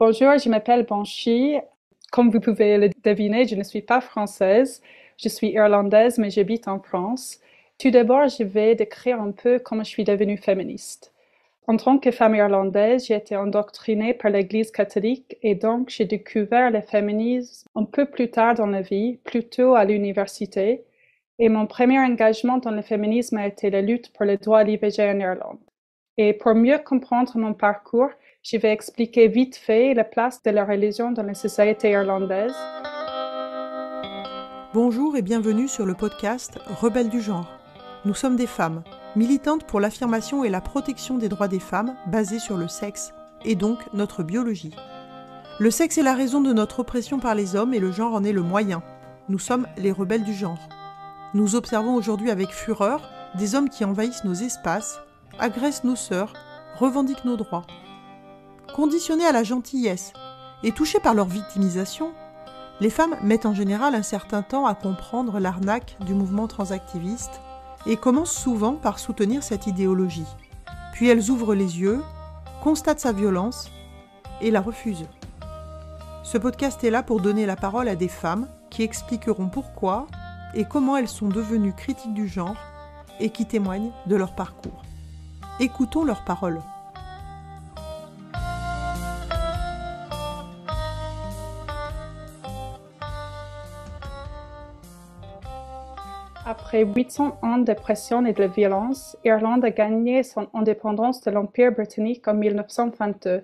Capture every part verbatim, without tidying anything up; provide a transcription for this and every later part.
Bonjour, je m'appelle Banshee. Comme vous pouvez le deviner, je ne suis pas française. Je suis irlandaise, mais j'habite en France. Tout d'abord, je vais décrire un peu comment je suis devenue féministe. En tant que femme irlandaise, j'ai été endoctrinée par l'Église catholique et donc j'ai découvert le féminisme un peu plus tard dans la vie, plutôt à l'université. Et mon premier engagement dans le féminisme a été la lutte pour le droit à l'I V G en Irlande. Et pour mieux comprendre mon parcours, je vais expliquer vite fait la place de la religion dans la société irlandaise. Bonjour et bienvenue sur le podcast Rebelles du genre. Nous sommes des femmes, militantes pour l'affirmation et la protection des droits des femmes basés sur le sexe, et donc notre biologie. Le sexe est la raison de notre oppression par les hommes et le genre en est le moyen. Nous sommes les rebelles du genre. Nous observons aujourd'hui avec fureur des hommes qui envahissent nos espaces, agressent nos sœurs, revendiquent nos droits. Conditionnés à la gentillesse et touchés par leur victimisation, les femmes mettent en général un certain temps à comprendre l'arnaque du mouvement transactiviste et commencent souvent par soutenir cette idéologie. Puis elles ouvrent les yeux, constatent sa violence et la refusent. Ce podcast est là pour donner la parole à des femmes qui expliqueront pourquoi et comment elles sont devenues critiques du genre et qui témoignent de leur parcours. Écoutons leurs paroles. Après huit cents ans de pression et de violence, l'Irlande a gagné son indépendance de l'Empire britannique en mille neuf cent vingt-deux.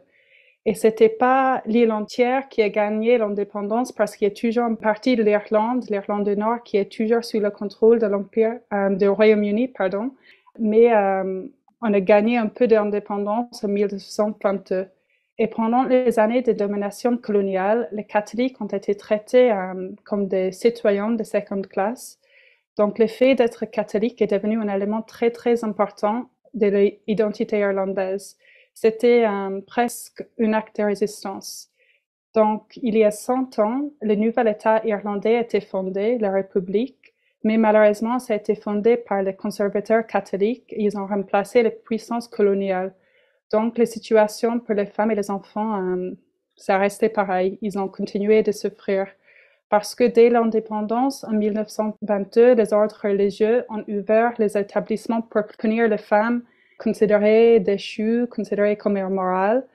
Et ce n'était pas l'île entière qui a gagné l'indépendance parce qu'il y a toujours une partie de l'Irlande, l'Irlande du Nord, qui est toujours sous le contrôle de l'Empire, euh, du Royaume-Uni, pardon. Mais euh, on a gagné un peu d'indépendance en mille neuf cent vingt-deux. Et pendant les années de domination coloniale, les catholiques ont été traités euh, comme des citoyens de seconde classe. Donc, le fait d'être catholique est devenu un élément très, très important de l'identité irlandaise. C'était euh, presque un acte de résistance. Donc, il y a cent ans, le nouvel État irlandais a été fondé, la République, mais malheureusement, ça a été fondé par les conservateurs catholiques. Ils ont remplacé les puissances coloniales. Donc, les situations pour les femmes et les enfants, euh, ça restait pareil. Ils ont continué de souffrir. Parce que dès l'indépendance, en mille neuf cent vingt-deux, les ordres religieux ont ouvert les établissements pour punir les femmes considérées déchues, considérées comme immorales.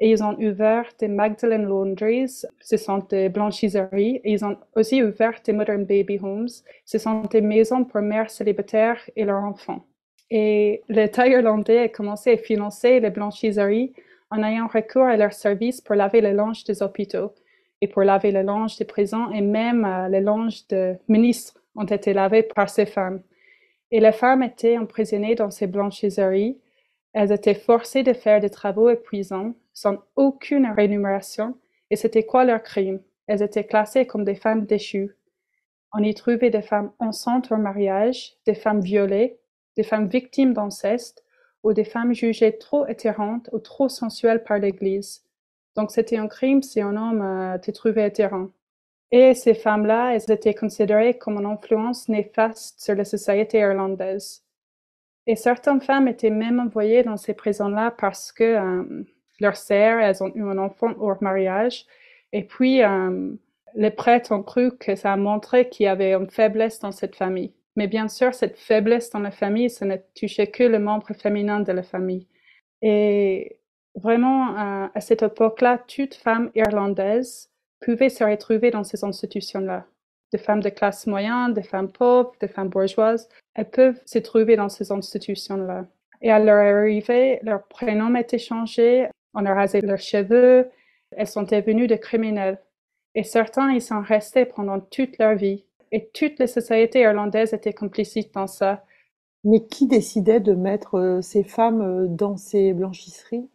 Et ils ont ouvert des Magdalene Laundries, ce sont des blanchisseries. Et ils ont aussi ouvert des Modern Baby Homes, ce sont des maisons pour mères célibataires et leurs enfants. Et l'État irlandais a commencé à financer les blanchisseries en ayant recours à leurs services pour laver les linges des hôpitaux. Et pour laver les linges des prisons, et même euh, les linges de ministres ont été lavés par ces femmes. Et les femmes étaient emprisonnées dans ces blanchisseries. Elles étaient forcées de faire des travaux épuisants, sans aucune rémunération. Et c'était quoi leur crime? Elles étaient classées comme des femmes déchues. On y trouvait des femmes enceintes au mariage, des femmes violées, des femmes victimes d'inceste, ou des femmes jugées trop éthérentes ou trop sensuelles par l'Église. Donc, c'était un crime si un homme euh, te trouvait attirant. Et ces femmes-là, elles étaient considérées comme une influence néfaste sur la société irlandaise. Et certaines femmes étaient même envoyées dans ces prisons-là parce que euh, leurs sœurs, elles ont eu un enfant hors mariage. Et puis, euh, les prêtres ont cru que ça a montré qu'il y avait une faiblesse dans cette famille. Mais bien sûr, cette faiblesse dans la famille, ça ne touchait que le membre féminin de la famille. Et vraiment, euh, à cette époque-là, toute femme irlandaise pouvait se retrouver dans ces institutions-là. Des femmes de classe moyenne, des femmes pauvres, des femmes bourgeoises, elles peuvent se trouver dans ces institutions-là. Et à leur arrivée, leur prénom était changé, on a rasé leurs cheveux, elles sont devenues des criminels. Et certains y sont restés pendant toute leur vie. Et toutes les sociétés irlandaises étaient complicites dans ça. Mais qui décidait de mettre ces femmes dans ces blanchisseries?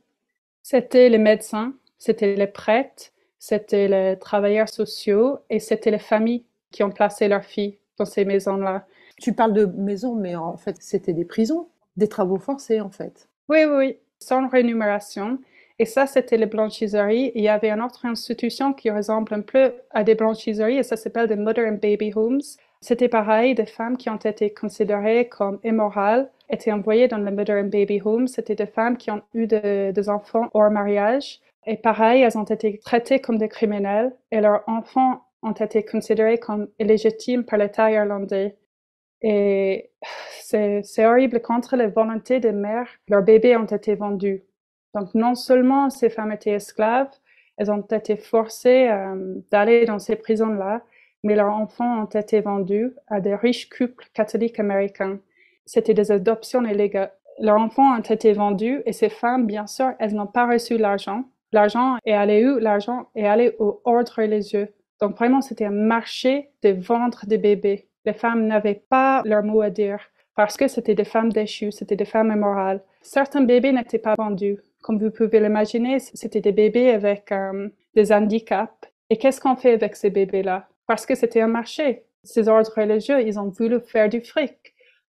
C'était les médecins, c'était les prêtres, c'était les travailleurs sociaux et c'était les familles qui ont placé leurs filles dans ces maisons-là. Tu parles de maisons, mais en fait, c'était des prisons, des travaux forcés, en fait. Oui, oui, sans rémunération. Et ça, c'était les blanchisseries. Il y avait une autre institution qui ressemble un peu à des blanchisseries et ça s'appelle des Modern Baby Homes. C'était pareil, des femmes qui ont été considérées comme immorales étaient envoyées dans les Modern Baby Homes. C'était des femmes qui ont eu de, des enfants hors mariage. Et pareil, elles ont été traitées comme des criminels et leurs enfants ont été considérés comme illégitimes par l'État irlandais. Et c'est horrible, contre les volontés des mères, leurs bébés ont été vendus. Donc non seulement ces femmes étaient esclaves, elles ont été forcées euh, d'aller dans ces prisons-là, mais leurs enfants ont été vendus à des riches couples catholiques américains. C'était des adoptions illégales. Leurs enfants ont été vendus et ces femmes, bien sûr, elles n'ont pas reçu l'argent. L'argent est allé où? L'argent est allé aux ordres religieux. Donc vraiment, c'était un marché des ventres des bébés. Les femmes n'avaient pas leur mot à dire parce que c'était des femmes déchues, c'était des femmes immorales. Certains bébés n'étaient pas vendus. Comme vous pouvez l'imaginer, c'était des bébés avec euh, des handicaps. Et qu'est-ce qu'on fait avec ces bébés-là? Parce que c'était un marché. Ces ordres religieux, ils ont voulu faire du fric.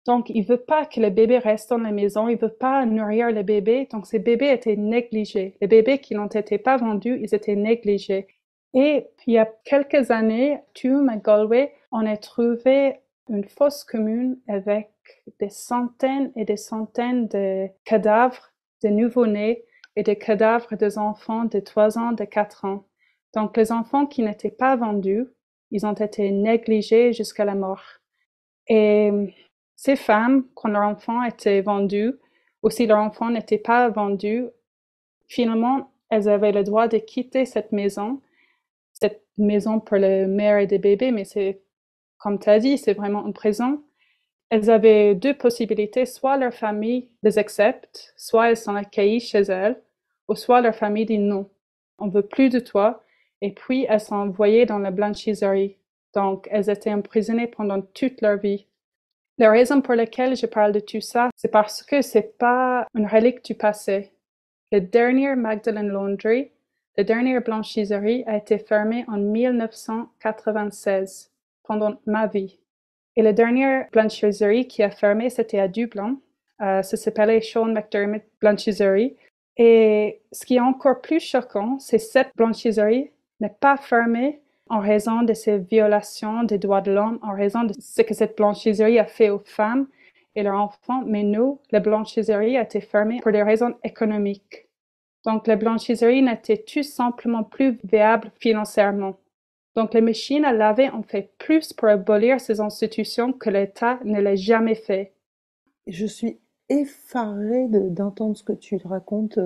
Donc, ils ne veulent pas que les bébés restent dans la maison, ils ne veulent pas nourrir les bébés. Donc, ces bébés étaient négligés. Les bébés qui n'ont été pas vendus, ils étaient négligés. Et il y a quelques années, Tuam à Galway, on a trouvé une fosse commune avec des centaines et des centaines de cadavres de nouveau-nés et des cadavres des enfants de trois ans, de quatre ans. Donc, les enfants qui n'étaient pas vendus, ils ont été négligés jusqu'à la mort. Et ces femmes, quand leur enfant était vendu, ou si leur enfant n'était pas vendu, finalement, elles avaient le droit de quitter cette maison. Cette maison pour les mères et les bébés, mais c'est, comme tu as dit, c'est vraiment une prison. Elles avaient deux possibilités, soit leur famille les accepte, soit elles sont accueillies chez elles, ou soit leur famille dit non, on ne veut plus de toi, et puis elles sont envoyées dans la blanchisserie. Donc, elles étaient emprisonnées pendant toute leur vie. La raison pour laquelle je parle de tout ça, c'est parce que ce n'est pas une relique du passé. La dernière Magdalene Laundries, la dernière blanchisserie a été fermée en mille neuf cent quatre-vingt-seize, pendant ma vie. Et la dernière blanchisserie qui a fermé, c'était à Dublin. Euh, ça s'appelait Sean McDermott Blanchiserie. Et ce qui est encore plus choquant, c'est que cette blanchisserie n'est pas fermée en raison de ces violations des droits de l'homme, en raison de ce que cette blanchisserie a fait aux femmes et leurs enfants. Mais nous, la blanchisserie a été fermée pour des raisons économiques. Donc, la blanchisserie n'était tout simplement plus viable financièrement. Donc, les machines à laver ont fait plus pour abolir ces institutions que l'État ne l'a jamais fait. Je suis effarée d'entendre de, ce que tu racontes.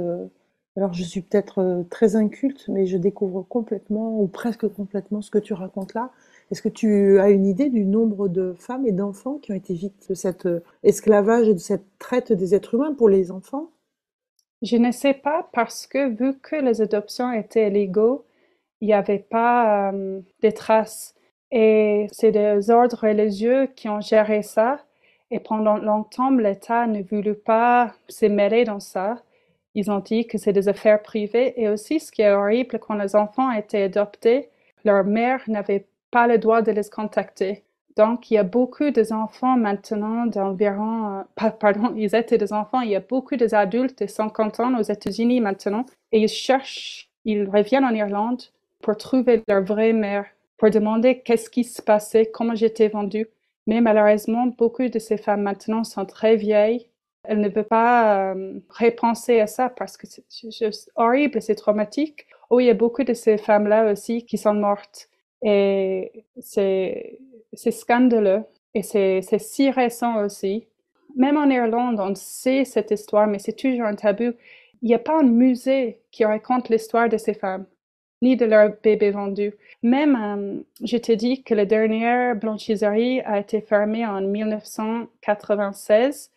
Alors, je suis peut-être très inculte, mais je découvre complètement, ou presque complètement, ce que tu racontes là. Est-ce que tu as une idée du nombre de femmes et d'enfants qui ont été victimes de cet esclavage et de cette traite des êtres humains pour les enfants? Je ne sais pas parce que, vu que les adoptions étaient illégaux, il n'y avait pas euh, de traces. Et c'est des ordres religieux qui ont géré ça. Et pendant longtemps, l'État ne voulut pas se mêler dans ça. Ils ont dit que c'est des affaires privées. Et aussi, ce qui est horrible, quand les enfants étaient adoptés, leur mère n'avait pas le droit de les contacter. Donc, il y a beaucoup d'enfants maintenant d'environ... Euh, pardon, ils étaient des enfants. Il y a beaucoup d'adultes de cinquante ans aux États-Unis maintenant. Et ils cherchent, ils reviennent en Irlande pour trouver leur vraie mère, pour demander qu'est-ce qui se passait, comment j'étais vendue. Mais malheureusement, beaucoup de ces femmes maintenant sont très vieilles. Elles ne peuvent pas euh, repenser à ça parce que c'est juste horrible, c'est traumatique. Oh, il y a beaucoup de ces femmes-là aussi qui sont mortes. Et c'est scandaleux. Et c'est si récent aussi. Même en Irlande, on sait cette histoire, mais c'est toujours un tabou. Il n'y a pas un musée qui raconte l'histoire de ces femmes, ni de leur bébé vendu. Même, euh, je t'ai dit que la dernière blanchisserie a été fermée en mille neuf cent quatre-vingt-seize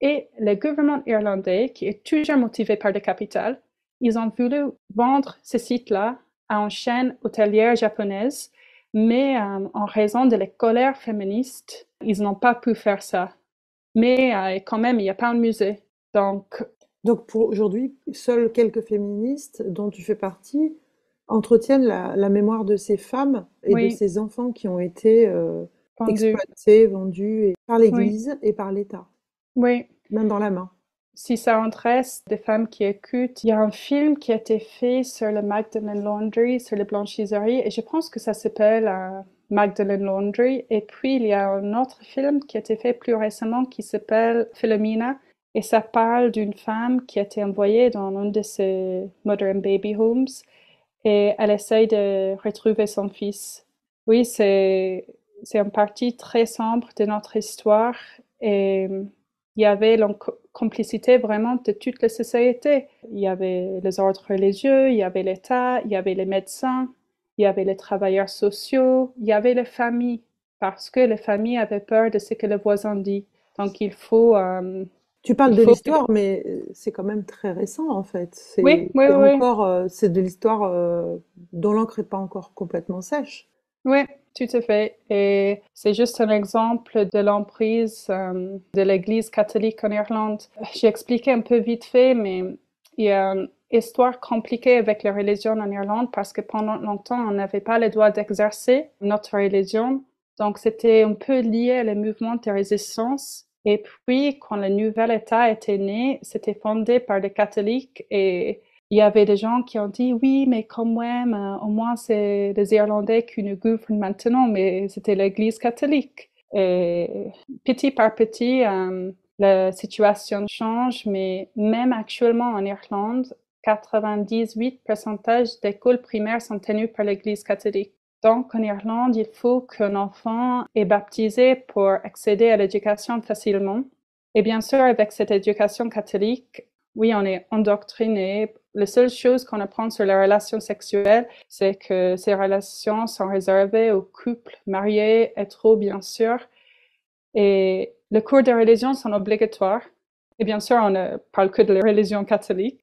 et le gouvernement irlandais, qui est toujours motivé par le capital, ils ont voulu vendre ce site-là à une chaîne hôtelière japonaise, mais euh, en raison de la colère féministe, ils n'ont pas pu faire ça. Mais euh, quand même, il n'y a pas un musée. Donc, Donc pour aujourd'hui, seules quelques féministes dont tu fais partie entretiennent la, la mémoire de ces femmes et oui. de ces enfants qui ont été euh, exploités, vendus et, par l'Église oui. et par l'État. Oui. Main dans la main. Si ça intéresse des femmes qui écoutent, il y a un film qui a été fait sur le Magdalene Laundries, sur les blanchisseries, et je pense que ça s'appelle euh, Magdalene Laundries. Et puis, il y a un autre film qui a été fait plus récemment qui s'appelle Philomena. Et ça parle d'une femme qui a été envoyée dans un de ces Modern Baby Homes et elle essaye de retrouver son fils. Oui, c'est une partie très sombre de notre histoire et il y avait la complicité vraiment de toutes les sociétés. Il y avait les ordres religieux, il y avait l'État, il y avait les médecins, il y avait les travailleurs sociaux, il y avait les familles, parce que les familles avaient peur de ce que les voisins disent. Donc il faut... Euh, Tu parles de l'histoire, mais c'est quand même très récent, en fait. C'est oui, oui, oui. Euh, c'est de l'histoire euh, dont l'encre n'est pas encore complètement sèche. Oui, tout à fait. Et c'est juste un exemple de l'emprise euh, de l'Église catholique en Irlande. J'ai expliqué un peu vite fait, mais il y a une histoire compliquée avec la religion en Irlande parce que pendant longtemps, on n'avait pas le droit d'exercer notre religion. Donc, c'était un peu lié à le mouvement de résistance. Et puis, quand le nouvel État était né, c'était fondé par les catholiques et il y avait des gens qui ont dit « Oui, mais quand même, au moins c'est les Irlandais qui nous gouvernent maintenant, mais c'était l'Église catholique. » Et petit par petit, euh, la situation change, mais même actuellement en Irlande, quatre-vingt-dix-huit pour cent des écoles primaires sont tenues par l'Église catholique. Donc, en Irlande, il faut qu'un enfant est baptisé pour accéder à l'éducation facilement. Et bien sûr, avec cette éducation catholique, oui, on est endoctriné. La seule chose qu'on apprend sur les relations sexuelles, c'est que ces relations sont réservées aux couples mariés, hétéros, bien sûr. Et les cours de religion sont obligatoires. Et bien sûr, on ne parle que de la religion catholique.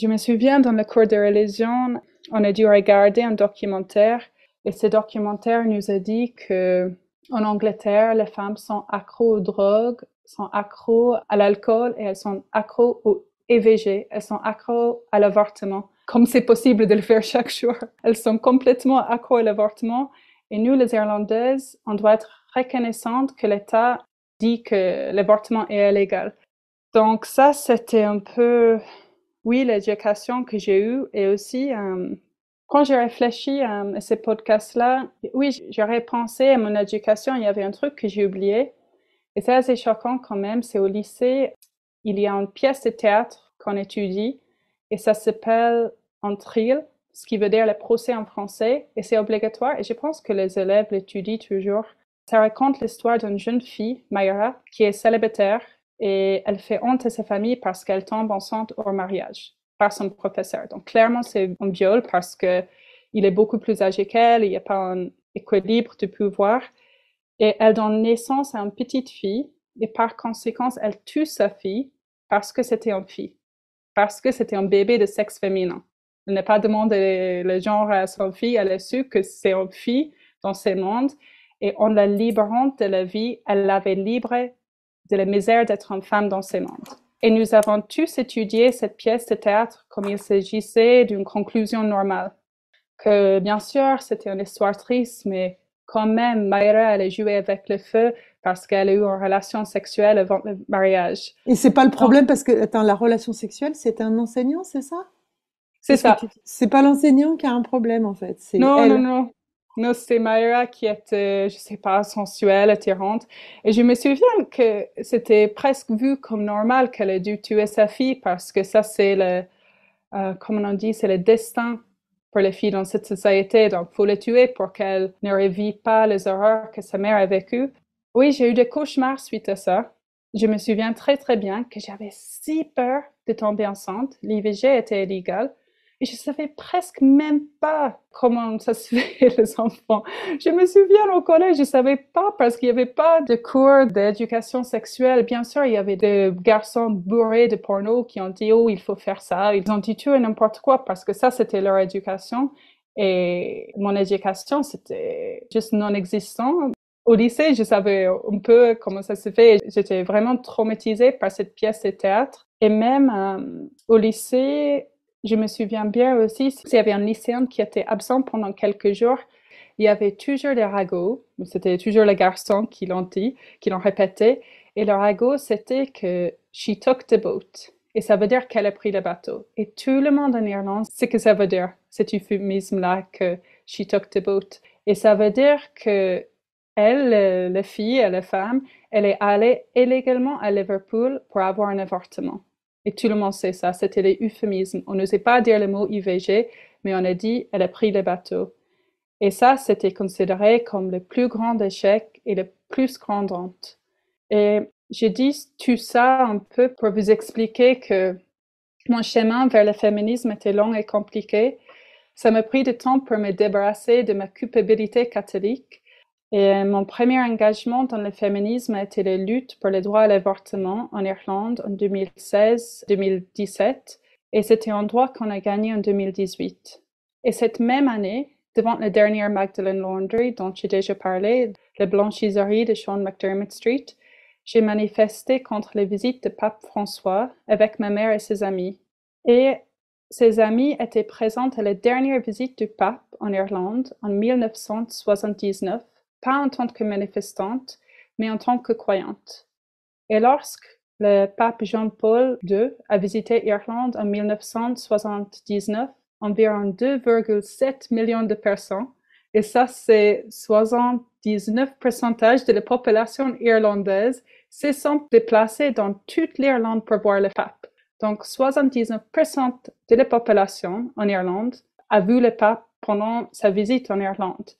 Je me souviens, dans le cours de religion, on a dû regarder un documentaire. Et ce documentaire nous a dit que en Angleterre, les femmes sont accros aux drogues, sont accros à l'alcool et elles sont accros au I V G, elles sont accros à l'avortement. Comme c'est possible de le faire chaque jour, elles sont complètement accros à l'avortement. Et nous, les Irlandaises, on doit être reconnaissantes que l'État dit que l'avortement est illégal. Donc ça, c'était un peu, oui, l'éducation que j'ai eue et aussi... Euh, Quand j'ai réfléchi à ces podcasts-là, oui, j'aurais pensé à mon éducation, il y avait un truc que j'ai oublié. Et c'est assez choquant quand même, c'est au lycée, il y a une pièce de théâtre qu'on étudie et ça s'appelle Entril, ce qui veut dire le procès en français, et c'est obligatoire et je pense que les élèves l'étudient toujours. Ça raconte l'histoire d'une jeune fille, Maïra, qui est célibataire et elle fait honte à sa famille parce qu'elle tombe enceinte au mariage. Par son professeur. Donc clairement, c'est un viol parce qu'il est beaucoup plus âgé qu'elle, il n'y a pas un équilibre de pouvoir. Et elle donne naissance à une petite fille et par conséquent, elle tue sa fille parce que c'était une fille, parce que c'était un bébé de sexe féminin. Elle n'a pas demandé le genre à sa fille, elle a su que c'est une fille dans ce monde et en la libérant de la vie, elle l'avait livrée de la misère d'être une femme dans ce monde. Et nous avons tous étudié cette pièce de théâtre comme il s'agissait d'une conclusion normale. Que bien sûr, c'était une histoire triste, mais quand même, Maïra allait jouer avec le feu parce qu'elle a eu une relation sexuelle avant le mariage. Et c'est pas le problème. Donc, parce que, attends, la relation sexuelle, c'est un enseignant, c'est ça? C'est ça. Tu... C'est pas l'enseignant qui a un problème, en fait. Non, elle... non, non. Non, c'est Maïra qui était, je sais pas, sensuelle, attirante. Et je me souviens que c'était presque vu comme normal qu'elle ait dû tuer sa fille parce que ça, c'est le, euh, comme on dit, c'est le destin pour les filles dans cette société. Donc, il faut les tuer pour qu'elles ne revivent pas les horreurs que sa mère a vécues. Oui, j'ai eu des cauchemars suite à ça. Je me souviens très, très bien que j'avais si peur de tomber enceinte. l'I V G était illégal. Et je ne savais presque même pas comment ça se fait, les enfants. Je me souviens au collège, je ne savais pas parce qu'il n'y avait pas de cours d'éducation sexuelle. Bien sûr, il y avait des garçons bourrés de porno qui ont dit « Oh, il faut faire ça ». Ils ont dit tout et n'importe quoi parce que ça, c'était leur éducation. Et mon éducation, c'était juste non existant. Au lycée, je savais un peu comment ça se fait. J'étais vraiment traumatisée par cette pièce de théâtre. Et même euh, au lycée... Je me souviens bien aussi, s'il y avait un lycéen qui était absent pendant quelques jours, il y avait toujours les ragots, c'était toujours les garçons qui l'ont dit, qui l'ont répété, et le ragot, c'était que « she took the boat », et ça veut dire qu'elle a pris le bateau. Et tout le monde en Irlande sait ce que ça veut dire, cet euphémisme-là, que « she took the boat ». Et ça veut dire que Elle, la fille, elle, la femme, elle est allée illégalement à Liverpool pour avoir un avortement. Et tout le monde sait ça, c'était les euphémismes. On n'osait pas dire le mot I V G, mais on a dit « elle a pris le bateau ». Et ça, c'était considéré comme le plus grand échec et la plus grande honte. Et j'ai dit tout ça un peu pour vous expliquer que mon chemin vers le féminisme était long et compliqué. Ça m'a pris du temps pour me débarrasser de ma culpabilité catholique. Et mon premier engagement dans le féminisme a été la lutte pour le droit à l'avortement en Irlande en deux mille seize deux mille dix-sept. Et c'était un droit qu'on a gagné en deux mille dix-huit. Et cette même année, devant la dernière Magdalene Laundries dont j'ai déjà parlé, la blanchisserie de Sean McDermott Street, j'ai manifesté contre les visites de pape François avec ma mère et ses amis. Et ses amis étaient présents à la dernière visite du pape en Irlande en mille neuf cent soixante-dix-neuf, pas en tant que manifestante, mais en tant que croyante. Et lorsque le pape Jean-Paul deux a visité l'Irlande en mille neuf cent soixante-dix-neuf, environ deux virgule sept millions de personnes, et ça c'est soixante-dix-neuf pour cent de la population irlandaise, se sont déplacés dans toute l'Irlande pour voir le pape. Donc soixante-dix-neuf pour cent de la population en Irlande a vu le pape pendant sa visite en Irlande.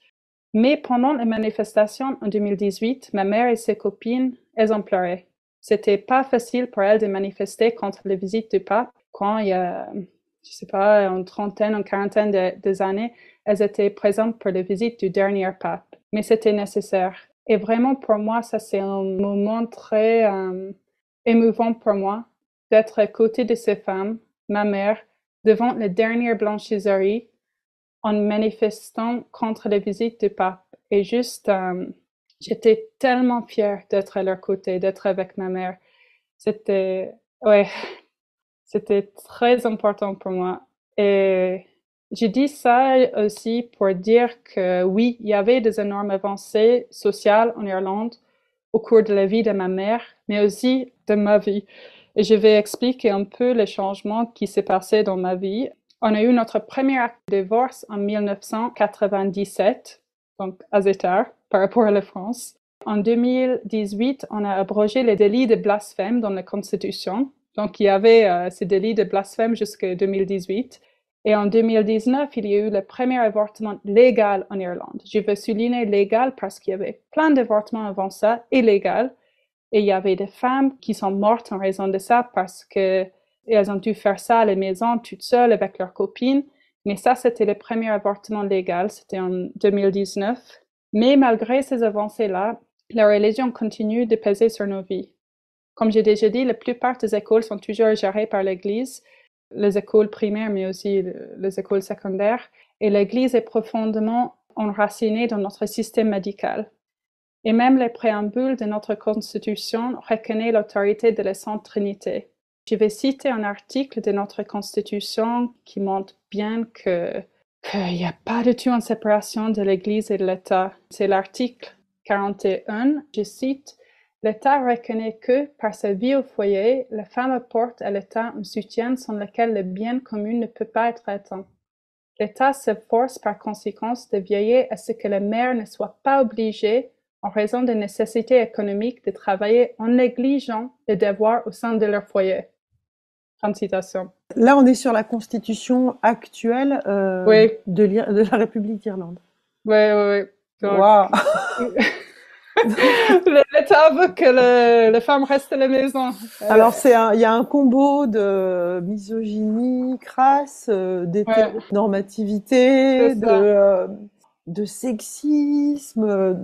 Mais pendant les manifestations en deux mille dix-huit, ma mère et ses copines, elles ont pleuré. C'était pas facile pour elles de manifester contre les visites du pape quand il y a, je sais pas, une trentaine, une quarantaine de, des années, elles étaient présentes pour les visites du dernier pape. Mais c'était nécessaire. Et vraiment, pour moi, ça, c'est un moment très euh, émouvant pour moi d'être à côté de ces femmes, ma mère, devant la dernière blanchisserie, en manifestant contre les visites du pape. Et juste, euh, j'étais tellement fière d'être à leur côté, d'être avec ma mère. C'était, ouais... C'était très important pour moi. Et j'ai dit ça aussi pour dire que oui, il y avait des énormes avancées sociales en Irlande au cours de la vie de ma mère, mais aussi de ma vie. Et je vais expliquer un peu les changements qui s'est passé dans ma vie. On a eu notre premier acte de divorce en mille neuf cent quatre-vingt-dix-sept, donc assez tard par rapport à la France. En deux mille dix-huit, on a abrogé les délits de blasphème dans la Constitution. Donc, il y avait euh, ces délits de blasphème jusqu'en deux mille dix-huit. Et en deux mille dix-neuf, il y a eu le premier avortement légal en Irlande. Je veux souligner légal parce qu'il y avait plein d'avortements avant ça, illégaux. Et il y avait des femmes qui sont mortes en raison de ça parce qu'elles ont dû faire ça à la maison, toutes seules, avec leurs copines. Mais ça, c'était le premier avortement légal. C'était en deux mille dix-neuf. Mais malgré ces avancées-là, la religion continue de peser sur nos vies. Comme j'ai déjà dit, la plupart des écoles sont toujours gérées par l'Église, les écoles primaires, mais aussi les écoles secondaires. Et l'Église est profondément enracinée dans notre système médical. Et même les préambules de notre Constitution reconnaissent l'autorité de la Sainte Trinité. Je vais citer un article de notre Constitution qui montre bien qu'il n'y a pas du tout une séparation de l'Église et de l'État. C'est l'article quarante et un, je cite. L'État reconnaît que, par sa vie au foyer, la femme apporte à l'État un soutien sans lequel le bien commun ne peut pas être atteint. L'État s'efforce par conséquent de veiller à ce que la mère ne soit pas obligée, en raison des nécessités économiques, de travailler en négligeant les devoirs au sein de leur foyer. Fin de citation. Là, on est sur la Constitution actuelle euh, oui. de, de la République d'Irlande. Oui, oui, oui. Donc... Wow. L'État veut que le, les femmes restent à la maison. Alors, il y a un combo de misogynie crasse, d'hétéronormativité, ouais. de, euh, de sexisme.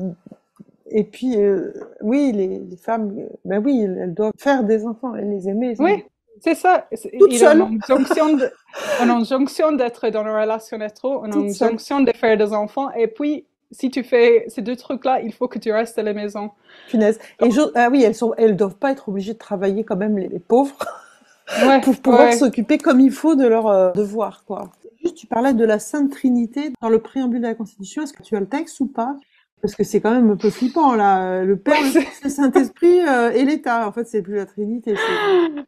Et puis, euh, oui, les, les femmes, ben oui, elles doivent faire des enfants, elles les aimer. Elles oui, c'est ça. Toutes seules. On a une jonction d'être dans une relation hétéro, on a une jonction de faire des enfants, et puis... Si tu fais ces deux trucs-là, il faut que tu restes à la maison. Punaise. Et je, ah oui, elles sont, elles doivent pas être obligées de travailler quand même, les, les pauvres, ouais, pour pouvoir s'occuper ouais. comme il faut de leurs euh, devoirs, quoi. Juste, tu parlais de la Sainte Trinité dans le préambule de la Constitution. Est-ce que tu as le texte ou pas? Parce que c'est quand même un peu flippant, là. Le Père, ouais, le Saint-Esprit euh, et l'État. En fait, c'est plus la Trinité.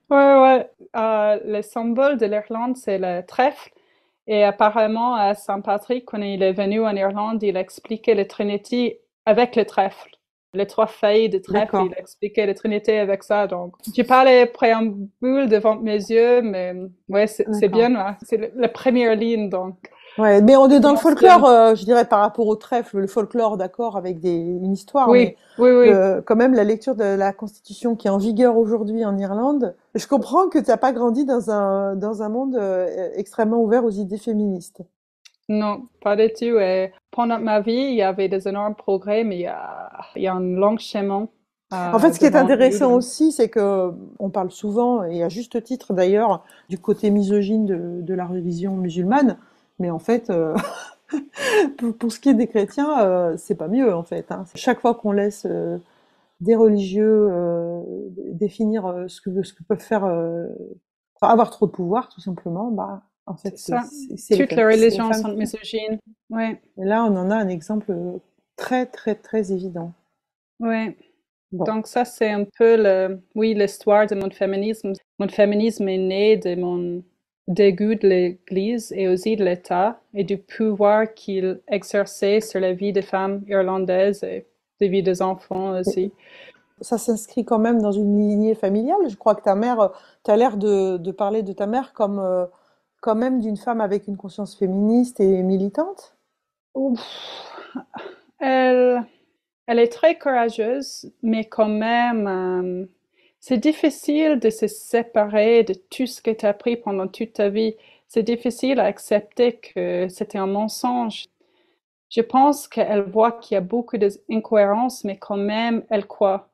Ouais, ouais. Euh, le symbole de l'Irlande, c'est le trèfle. Et apparemment, à Saint-Patrick, quand il est venu en Irlande, il a expliqué la Trinité avec le trèfle, les trois feuilles de trèfle. Il expliquait la Trinité avec ça. Donc, j'ai pas les préambules devant mes yeux, mais ouais, c'est bien. Ouais. C'est la première ligne, donc. Ouais, mais on est dans le folklore, euh, je dirais, par rapport au trèfle, le folklore, d'accord, avec des, une histoire. Oui, oui, oui. Euh, quand même, la lecture de la Constitution qui est en vigueur aujourd'hui en Irlande, je comprends que tu n'as pas grandi dans un, dans un monde euh, extrêmement ouvert aux idées féministes. Non, pas du tout. Et pendant ma vie, il y avait des énormes progrès, mais il y a, il y a un long chemin. Euh, en fait, ce qui est intéressant aussi, c'est que on parle souvent, et à juste titre d'ailleurs, du côté misogyne de, de la religion musulmane. Mais en fait, euh, pour, pour ce qui est des chrétiens, euh, c'est pas mieux en fait. Hein. Chaque fois qu'on laisse euh, des religieux euh, définir euh, ce que ce que peuvent faire, euh, enfin, avoir trop de pouvoir tout simplement, bah en fait c'est toutes les religions sont misogynes. Ouais. Et là, on en a un exemple très très très évident. Ouais. Bon. Donc ça, c'est un peu le, oui, l'histoire de mon féminisme. Mon féminisme est né de mon dégoût de l'Église et aussi de l'État et du pouvoir qu'il exerçait sur la vie des femmes irlandaises et la vie des enfants aussi. Ça s'inscrit quand même dans une lignée familiale. Je crois que ta mère, tu as l'air de, de parler de ta mère comme euh, quand même d'une femme avec une conscience féministe et militante. Ouf. Elle, elle est très courageuse, mais quand même... Euh, c'est difficile de se séparer de tout ce que tu as appris pendant toute ta vie. C'est difficile à accepter que c'était un mensonge. Je pense qu'elle voit qu'il y a beaucoup d'incohérences, mais quand même, elle croit.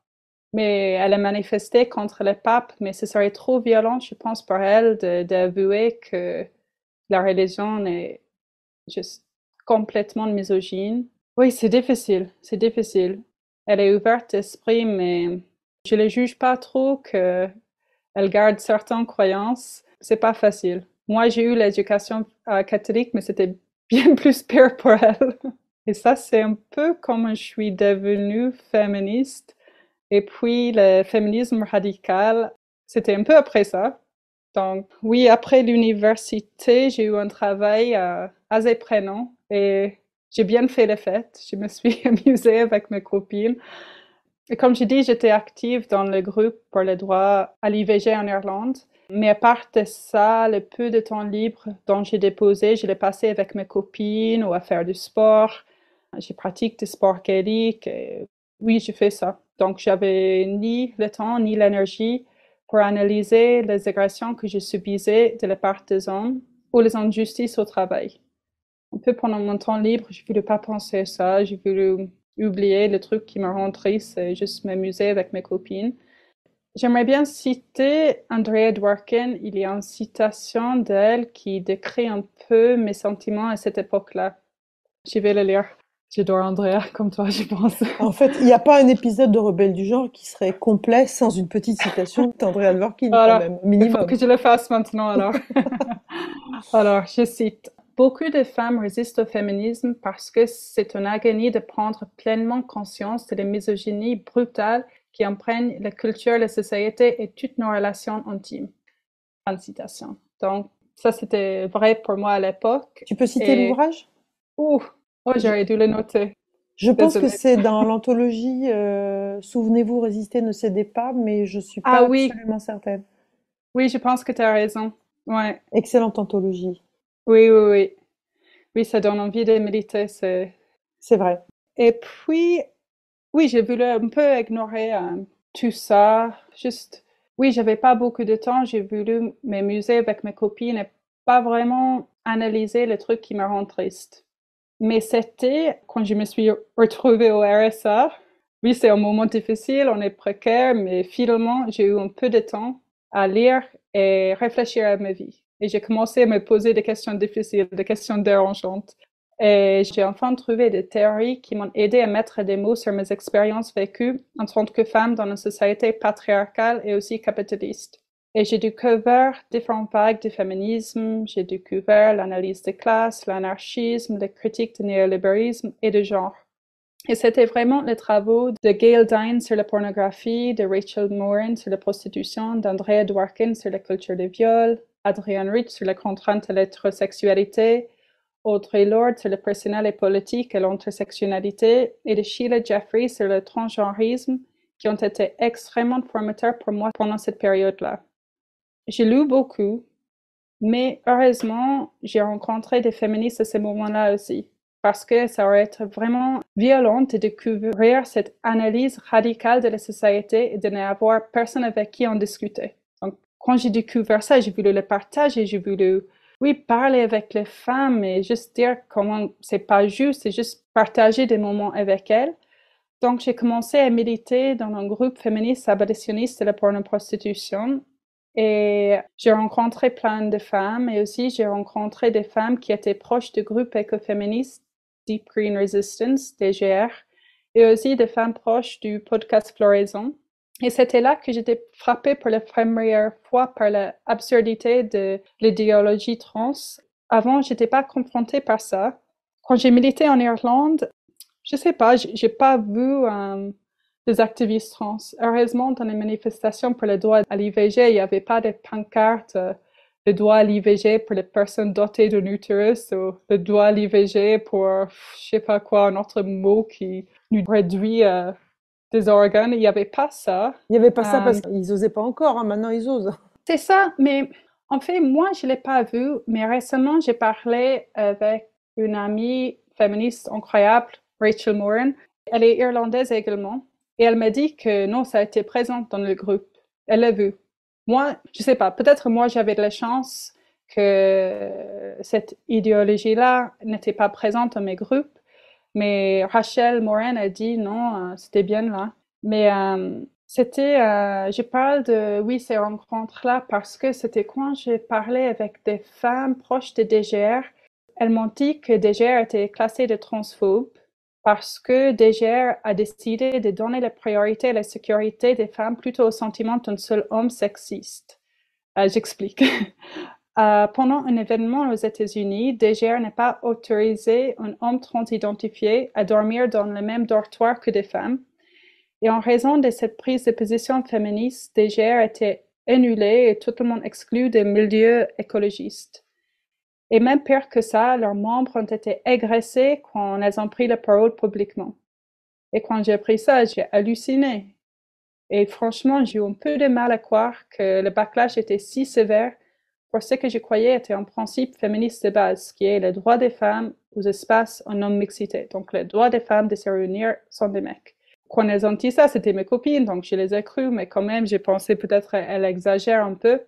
Mais elle a manifesté contre le pape, mais ce serait trop violent, je pense, pour elle d'avouer que la religion est juste complètement misogyne. Oui, c'est difficile, c'est difficile. Elle est ouverte d'esprit, mais... je ne les juge pas trop qu'elles gardent certaines croyances. C'est pas facile. Moi, j'ai eu l'éducation euh, catholique, mais c'était bien plus pire pour elles. Et ça, c'est un peu comme je suis devenue féministe. Et puis, le féminisme radical, c'était un peu après ça. Donc, oui, après l'université, j'ai eu un travail euh, assez prenant. Et j'ai bien fait les fêtes. Je me suis amusée avec mes copines. Et comme j'ai dit, j'étais active dans le groupe pour le droit à l'I V G en Irlande. Mais à part de ça, le peu de temps libre dont j'ai déposé, je l'ai passé avec mes copines ou à faire du sport. Je pratique du sport gaélique. Oui, je fais ça. Donc, j'avais ni le temps ni l'énergie pour analyser les agressions que je subissais de la part des hommes ou les injustices au travail. Un peu pendant mon temps libre, je ne voulais pas penser à ça. Je voulais... oublier le truc qui me rend triste et juste m'amuser avec mes copines. J'aimerais bien citer Andrea Dworkin. Il y a une citation d'elle qui décrit un peu mes sentiments à cette époque-là. Je vais le lire. J'adore Andrea, comme toi, je pense. En fait, il n'y a pas un épisode de Rebelles du genre qui serait complet sans une petite citation d'Andrea Dworkin, alors, quand même, minimum. Il faut que je le fasse maintenant, alors. Alors, je cite. Beaucoup de femmes résistent au féminisme parce que c'est une agonie de prendre pleinement conscience de la misogynie brutale qui imprègne la culture, la société et toutes nos relations intimes. En citation. Donc, ça, c'était vrai pour moi à l'époque. Tu peux citer et... l'ouvrage? Ouh, oh, j'aurais dû le noter. Je Désolée. pense que c'est dans l'anthologie euh, « Souvenez-vous, résistez, ne cédez pas », mais je suis pas ah, oui. absolument certaine. Oui, je pense que tu as raison. Ouais. Excellente anthologie. Oui, oui, oui. Oui, ça donne envie de méditer, c'est... C'est vrai. Et puis, oui, j'ai voulu un peu ignorer hein, tout ça. Juste, oui, j'avais pas beaucoup de temps, j'ai voulu m'amuser avec mes copines et pas vraiment analyser les trucs qui me rendent triste. Mais c'était, quand je me suis retrouvée au R S A, oui, c'est un moment difficile, on est précaire, mais finalement, j'ai eu un peu de temps à lire et réfléchir à ma vie. Et j'ai commencé à me poser des questions difficiles, des questions dérangeantes. Et j'ai enfin trouvé des théories qui m'ont aidé à mettre des mots sur mes expériences vécues en tant que femme dans une société patriarcale et aussi capitaliste. Et j'ai découvert différentes vagues du féminisme, j'ai découvert l'analyse des classes, l'anarchisme, les critiques du néolibéralisme et du genre. Et c'était vraiment les travaux de Gail Dine sur la pornographie, de Rachel Moran sur la prostitution, d'Andrea Dworkin sur la culture des viols, Adrienne Rich sur la contrainte à l'hétérosexualité, Audrey Lorde sur le personnel et politique et l'intersectionnalité et de Sheila Jeffrey sur le transgenrisme qui ont été extrêmement formateurs pour moi pendant cette période-là. J'ai lu beaucoup, mais heureusement, j'ai rencontré des féministes à ce moment-là aussi, parce que ça aurait été vraiment violent de découvrir cette analyse radicale de la société et de n'avoir personne avec qui en discuter. Donc, quand j'ai découvert ça, j'ai voulu le partager, j'ai voulu oui, parler avec les femmes et juste dire comment c'est pas juste et juste partager des moments avec elles. Donc, j'ai commencé à militer dans un groupe féministe abolitionniste de la porno-prostitution et j'ai rencontré plein de femmes et aussi j'ai rencontré des femmes qui étaient proches du groupe écoféministe Deep Green Resistance, D G R, et aussi des femmes proches du podcast Floraison. Et c'était là que j'étais frappée pour la première fois par l'absurdité de l'idéologie trans. Avant, je n'étais pas confrontée par ça. Quand j'ai milité en Irlande, je ne sais pas, je n'ai pas vu euh, des activistes trans. Heureusement, dans les manifestations pour le droit à l'I V G, il n'y avait pas de pancartes euh, « le droit à l'I V G pour les personnes dotées d'un utérus » ou « le droit à l'I V G pour, je ne sais pas quoi, un autre mot qui nous réduit euh, ». Des organes, il n'y avait pas ça. Il n'y avait pas euh, ça parce qu'ils n'osaient pas encore, hein. Maintenant ils osent. C'est ça, mais en fait, moi je ne l'ai pas vu, mais récemment j'ai parlé avec une amie féministe incroyable, Rachel Moran. Elle est irlandaise également, et elle m'a dit que non, ça a été présent dans le groupe. Elle l'a vu. Moi, je ne sais pas, peut-être moi j'avais de la chance que cette idéologie-là n'était pas présente dans mes groupes. Mais Rachel Moran a dit non, c'était bien là. Mais euh, c'était, euh, je parle de, oui, ces rencontres-là parce que c'était quand j'ai parlé avec des femmes proches de D G R. Elles m'ont dit que D G R était classée de transphobe parce que D G R a décidé de donner la priorité à la sécurité des femmes plutôt au sentiment d'un seul homme sexiste. Euh, j'explique. Euh, pendant un événement aux États-Unis, D G R n'a pas autorisé un homme transidentifié à dormir dans le même dortoir que des femmes. Et en raison de cette prise de position féministe, D G R était annulé et totalement exclu des milieux écologistes. Et même pire que ça, leurs membres ont été agressés quand elles ont pris la parole publiquement. Et quand j'ai appris ça, j'ai halluciné. Et franchement, j'ai eu un peu de mal à croire que le backlash était si sévère pour ce que je croyais était un principe féministe de base, qui est le droit des femmes aux espaces en non-mixité, donc le droit des femmes de se réunir sans des mecs. Quand elles ont dit ça, c'était mes copines, donc je les ai crues, mais quand même, j'ai pensé peut-être qu'elles exagèrent un peu.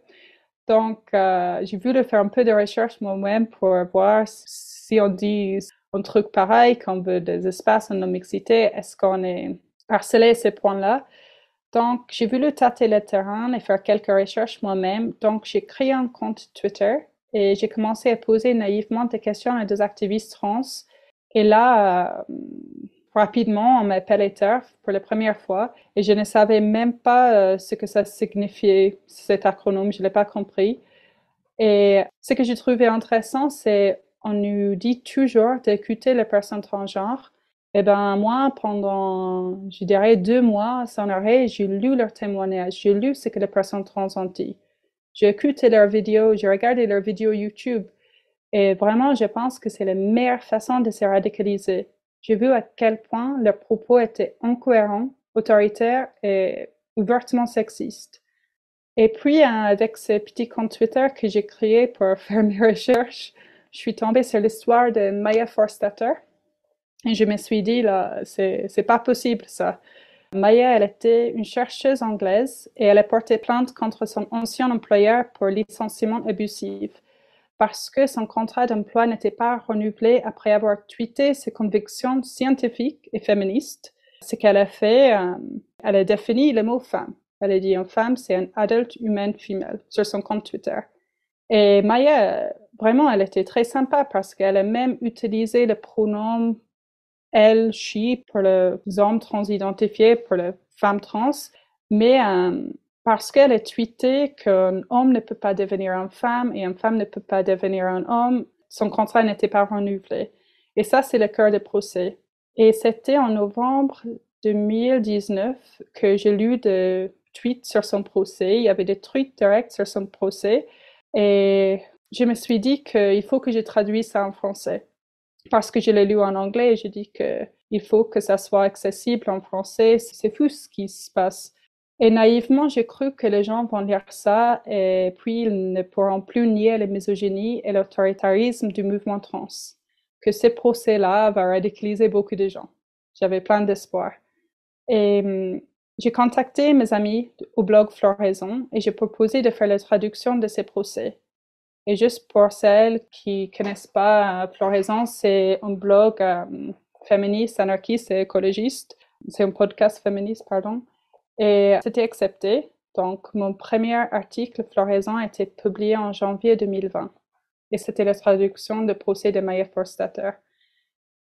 Donc, euh, j'ai voulu faire un peu de recherche moi-même pour voir si on dit un truc pareil, qu'on veut des espaces en non-mixité, est-ce qu'on est harcelé à ces points-là? Donc, j'ai voulu tâter le terrain et faire quelques recherches moi-même. Donc, j'ai créé un compte Twitter et j'ai commencé à poser naïvement des questions à des activistes trans. Et là, euh, rapidement, on m'a appelé TERF pour la première fois et je ne savais même pas euh, ce que ça signifiait, cet acronyme, je ne l'ai pas compris. Et ce que j'ai trouvé intéressant, c'est qu'on nous dit toujours d'écouter les personnes transgenres. Eh bien, moi, pendant, je dirais, deux mois sans arrêt, j'ai lu leurs témoignages, j'ai lu ce que les personnes trans ont dit. J'ai écouté leurs vidéos, j'ai regardé leurs vidéos YouTube. Et vraiment, je pense que c'est la meilleure façon de se radicaliser. J'ai vu à quel point leurs propos étaient incohérents, autoritaires et ouvertement sexistes. Et puis, avec ce petit compte Twitter que j'ai créé pour faire mes recherches, je suis tombée sur l'histoire de Maya Forstater. Et je me suis dit, là, c'est, c'est pas possible, ça. Maya, elle était une chercheuse anglaise et elle a porté plainte contre son ancien employeur pour licenciement abusif parce que son contrat d'emploi n'était pas renouvelé après avoir tweeté ses convictions scientifiques et féministes. Ce qu'elle a fait, euh, elle a défini le mot « femme ». Elle a dit « une femme, c'est un adulte humain femelle » sur son compte Twitter. Et Maya, vraiment, elle était très sympa parce qu'elle a même utilisé le pronom elle, she, pour les hommes transidentifiés, pour les femmes trans, mais euh, parce qu'elle a tweeté qu'un homme ne peut pas devenir une femme et une femme ne peut pas devenir un homme, son contrat n'était pas renouvelé. Et ça, c'est le cœur du procès. Et c'était en novembre deux mille dix-neuf que j'ai lu des tweets sur son procès. Il y avait des tweets directs sur son procès. Et je me suis dit qu'il faut que je traduise ça en français. Parce que je l'ai lu en anglais et je dis qu'il faut que ça soit accessible en français. C'est fou ce qui se passe. Et naïvement, j'ai cru que les gens vont lire ça et puis ils ne pourront plus nier la misogynie et l'autoritarisme du mouvement trans. Que ce procès-là va radicaliser beaucoup de gens. J'avais plein d'espoir. Et hum, j'ai contacté mes amis au blog Floraison et j'ai proposé de faire la traduction de ces procès. Et juste pour celles qui ne connaissent pas Floraison, c'est un blog euh, féministe, anarchiste et écologiste. C'est un podcast féministe, pardon. Et c'était accepté. Donc, mon premier article, Floraison, a été publié en janvier deux mille vingt. Et c'était la traduction de procès de Maya Forstater.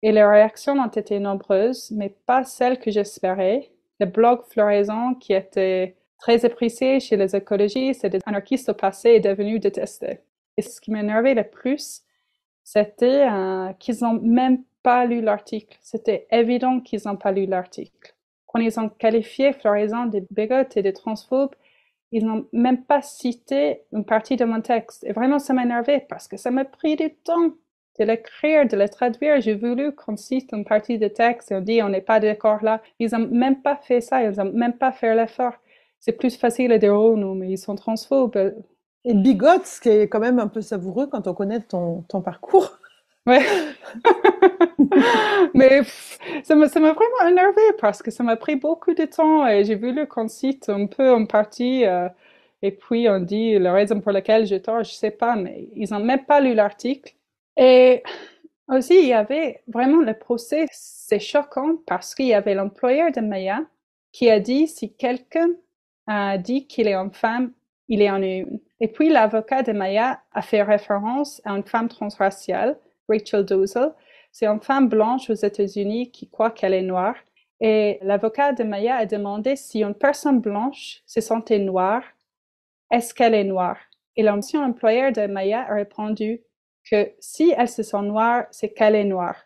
Et les réactions ont été nombreuses, mais pas celles que j'espérais. Le blog Floraison, qui était très apprécié chez les écologistes et les anarchistes au passé, est devenu détesté. Et ce qui m'énervait le plus, c'était euh, qu'ils n'ont même pas lu l'article. C'était évident qu'ils n'ont pas lu l'article. Quand ils ont qualifié Floraison de bigote et de transphobe, ils n'ont même pas cité une partie de mon texte. Et vraiment, ça m'énervait parce que ça m'a pris du temps de l'écrire, de le traduire. J'ai voulu qu'on cite une partie du texte et on dit « on n'est pas d'accord là ». Ils n'ont même pas fait ça, ils n'ont même pas fait l'effort. C'est plus facile de dire « oh non, mais ils sont transphobes ». Et bigote, ce qui est quand même un peu savoureux quand on connaît ton, ton parcours. Ouais. Mais pff, ça m'a vraiment énervée parce que ça m'a pris beaucoup de temps et j'ai voulu qu'on cite un peu en partie euh, et puis on dit la raison pour laquelle j'ai tort, je sais pas, mais ils n'ont même pas lu l'article. Et aussi, il y avait vraiment le procès, c'est choquant parce qu'il y avait l'employeur de Maya qui a dit si quelqu'un a dit qu'il est une femme, il est en une. Et puis, l'avocat de Maya a fait référence à une femme transraciale, Rachel Dolezal. C'est une femme blanche aux États-Unis qui croit qu'elle est noire. Et l'avocat de Maya a demandé si une personne blanche se sentait noire, est-ce qu'elle est noire? Et l'ancien employeur de Maya a répondu que si elle se sent noire, c'est qu'elle est noire.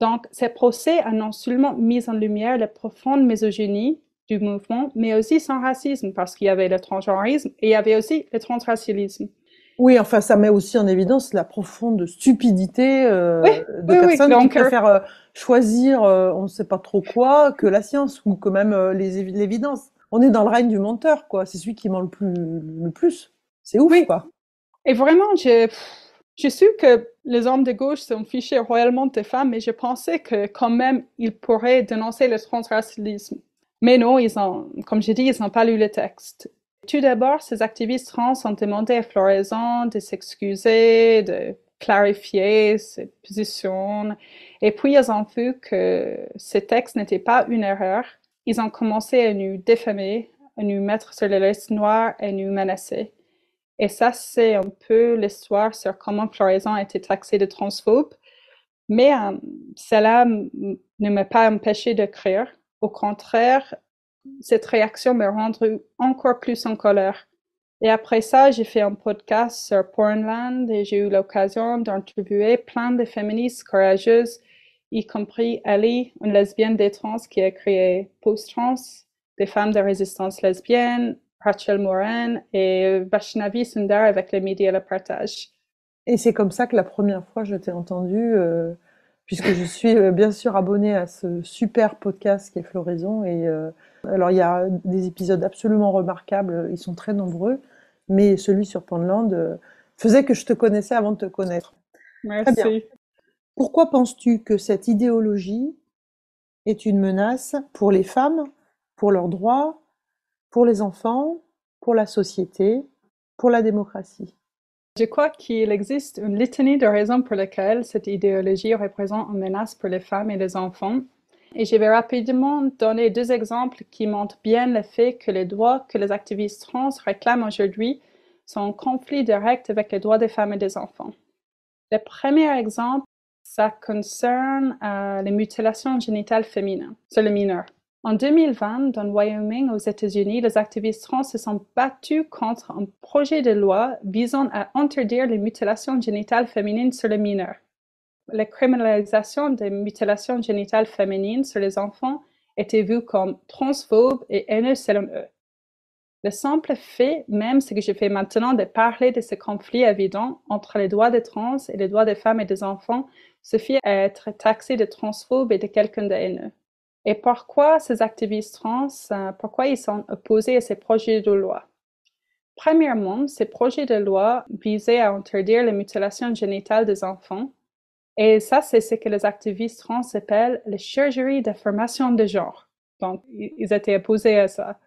Donc, ce procès a non seulement mis en lumière la profonde misogynie du mouvement, mais aussi sans racisme, parce qu'il y avait le transgenrisme et il y avait aussi le transracialisme. Oui, enfin, ça met aussi en évidence la profonde stupidité euh, oui, de oui, personnes oui, qui préfèrent euh, choisir euh, on ne sait pas trop quoi que la science ou que même euh, l'évidence. On est dans le règne du menteur, quoi. C'est celui qui ment le plus. Le plus. C'est ouf, oui. Quoi. Et vraiment, je... J'ai su que les hommes de gauche sont fichés royalement des femmes, mais je pensais que quand même, ils pourraient dénoncer le transracialisme. Mais non, ils ont, comme j'ai dit, ils n'ont pas lu le texte. Tout d'abord, ces activistes trans ont demandé à Floraison de s'excuser, de clarifier ses positions. Et puis, ils ont vu que ce texte n'était pas une erreur. Ils ont commencé à nous défamer, à nous mettre sur les listes noires et à nous menacer. Et ça, c'est un peu l'histoire sur comment Floraison a été taxée de transphobe. Mais euh, cela ne m'a pas empêché d'écrire. Au contraire, cette réaction m'a rendue encore plus en colère. Et après ça, j'ai fait un podcast sur Pornland et j'ai eu l'occasion d'interviewer plein de féministes courageuses, y compris Ali, une lesbienne des trans qui a créé Post-Trans, des femmes de résistance lesbienne, Rachel Moran et Vaishnavi Sundar avec les médias et le partage. Et c'est comme ça que la première fois je t'ai entendue... Euh... puisque je suis euh, bien sûr abonnée à ce super podcast qui est Floraison. Et, euh, alors, il y a des épisodes absolument remarquables, ils sont très nombreux, mais celui sur Pornland euh, faisait que je te connaissais avant de te connaître. Merci. Très bien. Pourquoi penses-tu que cette idéologie est une menace pour les femmes, pour leurs droits, pour les enfants, pour la société, pour la démocratie ? Je crois qu'il existe une litanie de raisons pour lesquelles cette idéologie représente une menace pour les femmes et les enfants. Et je vais rapidement donner deux exemples qui montrent bien le fait que les droits que les activistes trans réclament aujourd'hui sont en conflit direct avec les droits des femmes et des enfants. Le premier exemple, ça concerne euh, les mutilations génitales féminines sur les mineurs. En deux mille vingt, dans le Wyoming, aux États-Unis, les activistes trans se sont battus contre un projet de loi visant à interdire les mutilations génitales féminines sur les mineurs. La criminalisation des mutilations génitales féminines sur les enfants était vue comme transphobe et haineuse selon eux. Le simple fait même, ce que je fais maintenant, de parler de ce conflit évident entre les droits des trans et les droits des femmes et des enfants suffit à être taxé de transphobe et de quelqu'un de haineux. Et pourquoi ces activistes trans, pourquoi ils sont opposés à ces projets de loi? Premièrement, ces projets de loi visaient à interdire les mutilations génitales des enfants. Et ça, c'est ce que les activistes trans appellent les chirurgies d'affirmation de genre. Donc, ils étaient opposés à ça.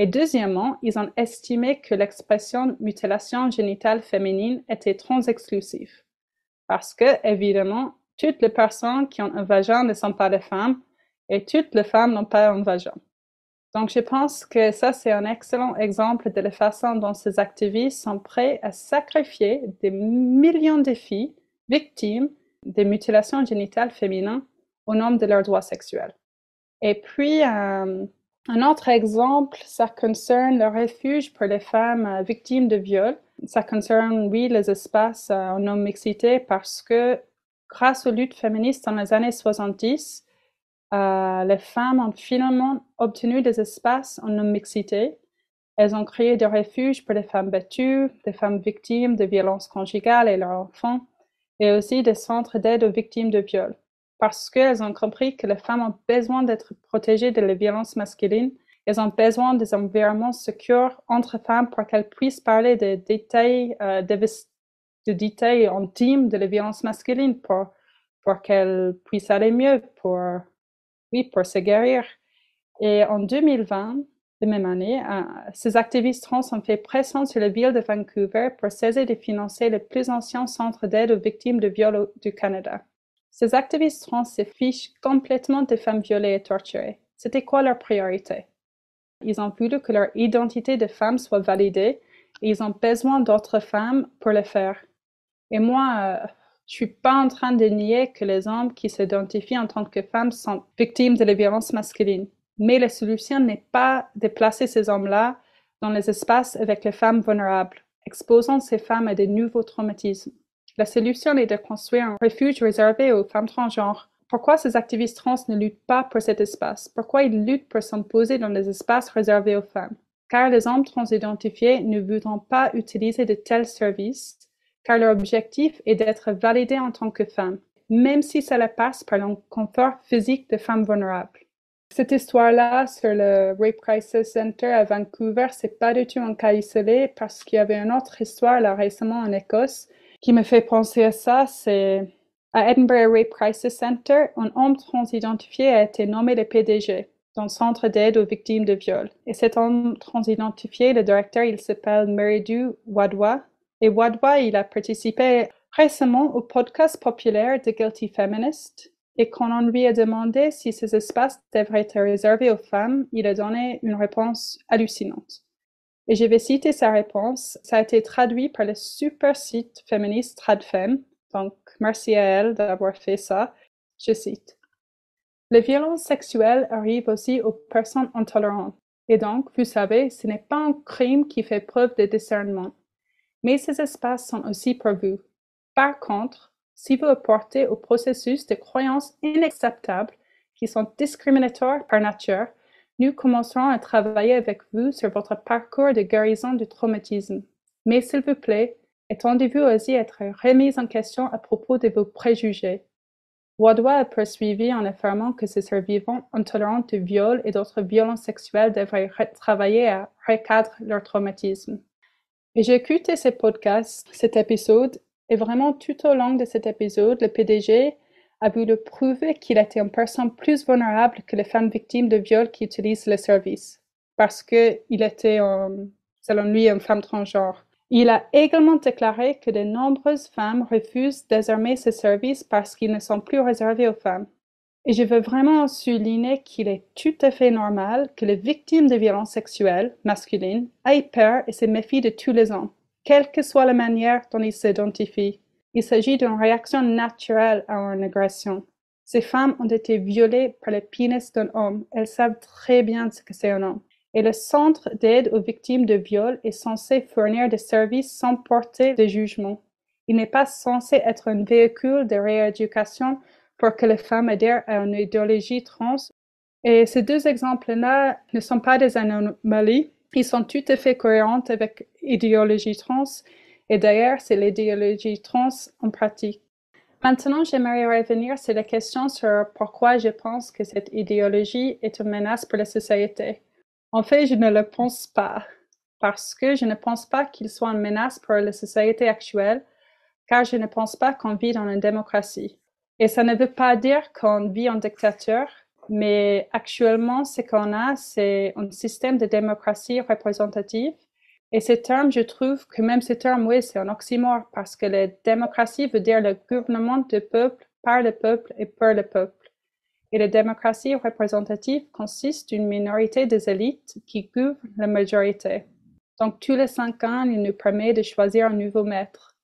Et deuxièmement, ils ont estimé que l'expression mutilation génitale féminine était trans-exclusive. Parce que, évidemment, toutes les personnes qui ont un vagin ne sont pas des femmes et toutes les femmes n'ont pas un vagin. Donc, je pense que ça, c'est un excellent exemple de la façon dont ces activistes sont prêts à sacrifier des millions de filles victimes des mutilations génitales féminines au nom de leurs droits sexuels. Et puis, euh, un autre exemple, ça concerne le refuge pour les femmes victimes de viol. Ça concerne, oui, les espaces en non-mixité parce que grâce aux luttes féministes dans les années soixante-dix, euh, les femmes ont finalement obtenu des espaces en non-mixité. Elles ont créé des refuges pour les femmes battues, des femmes victimes de violences conjugales et leurs enfants, et aussi des centres d'aide aux victimes de viol, parce qu'elles ont compris que les femmes ont besoin d'être protégées de la violence masculine. Elles ont besoin des environnements sûrs entre femmes pour qu'elles puissent parler des détails, euh, des, des détails intimes de la violence masculine, pour, pour qu'elles puissent aller mieux, pour, oui, pour se guérir. Et en deux mille vingt, de même année, euh, ces activistes trans ont fait pression sur la ville de Vancouver pour cesser de financer le plus ancien centre d'aide aux victimes de viol du Canada. Ces activistes trans se fichent complètement des femmes violées et torturées. C'était quoi leur priorité? Ils ont voulu que leur identité de femme soit validée et ils ont besoin d'autres femmes pour le faire. Et moi, euh, je suis pas en train de nier que les hommes qui s'identifient en tant que femmes sont victimes de la violence masculine. Mais la solution n'est pas de placer ces hommes-là dans les espaces avec les femmes vulnérables, exposant ces femmes à de nouveaux traumatismes. La solution est de construire un refuge réservé aux femmes transgenres. Pourquoi ces activistes trans ne luttent pas pour cet espace? Pourquoi ils luttent pour s'imposer dans des espaces réservés aux femmes? Car les hommes transidentifiés ne voudront pas utiliser de tels services, car leur objectif est d'être validés en tant que femmes, même si cela passe par l'inconfort physique des femmes vulnérables. Cette histoire-là sur le Rape Crisis Center à Vancouver, c'est pas du tout un cas isolé parce qu'il y avait une autre histoire là récemment en Écosse qui me fait penser à ça. C'est à Edinburgh Rape Crisis Center, un homme transidentifié a été nommé le P D G d'un centre d'aide aux victimes de viol. Et cet homme transidentifié, le directeur, il s'appelle Mridul Wadhwa. Et Wadhwa, il a participé récemment au podcast populaire de Guilty Feminist. Et quand on lui a demandé si ces espaces devraient être réservés aux femmes, il a donné une réponse hallucinante. Et je vais citer sa réponse. Ça a été traduit par le super site féministe TradFem. Donc, merci à elle d'avoir fait ça. Je cite. Les violences sexuelles arrivent aussi aux personnes intolérantes. Et donc, vous savez, ce n'est pas un crime qui fait preuve de discernement. Mais ces espaces sont aussi pour vous. Par contre, si vous apportez au processus des croyances inacceptables qui sont discriminatoires par nature, nous commencerons à travailler avec vous sur votre parcours de guérison du traumatisme. Mais s'il vous plaît, attendez-vous aussi à être remise en question à propos de vos préjugés. Wadhwa a poursuivi en affirmant que ces survivants intolérants de viol et d'autres violences sexuelles devraient travailler à recadrer leur traumatisme. Et j'ai écouté ce podcast, cet épisode, et vraiment, tout au long de cet épisode, le P D G a voulu prouver qu'il était une personne plus vulnérable que les femmes victimes de viol qui utilisent le service, parce qu'il était, um, selon lui, une femme transgenre. Il a également déclaré que de nombreuses femmes refusent désormais ce service parce qu'ils ne sont plus réservés aux femmes. Et je veux vraiment souligner qu'il est tout à fait normal que les victimes de violences sexuelles masculines aient peur et se méfient de tous les hommes, quelle que soit la manière dont ils s'identifient. Il s'agit d'une réaction naturelle à une agression. Ces femmes ont été violées par le pénis d'un homme. Elles savent très bien ce que c'est un homme. Et le centre d'aide aux victimes de viol est censé fournir des services sans porter de jugement. Il n'est pas censé être un véhicule de rééducation pour que les femmes adhèrent à une idéologie trans. Et ces deux exemples-là ne sont pas des anomalies. ils sont tout à fait cohérents avec l'idéologie trans, et d'ailleurs, c'est l'idéologie trans en pratique. Maintenant, j'aimerais revenir sur la question sur pourquoi je pense que cette idéologie est une menace pour la société. En fait, je ne le pense pas, parce que je ne pense pas qu'il soit une menace pour la société actuelle, car je ne pense pas qu'on vit dans une démocratie. Et ça ne veut pas dire qu'on vit en dictature, mais actuellement, ce qu'on a, c'est un système de démocratie représentative. Et ce terme, je trouve que même ce terme, oui, c'est un oxymore, parce que la démocratie veut dire le gouvernement du peuple, par le peuple et pour le peuple. Et la démocratie représentative consiste d'une minorité des élites qui gouvernent la majorité. Donc, tous les cinq ans, il nous permet de choisir un nouveau maître.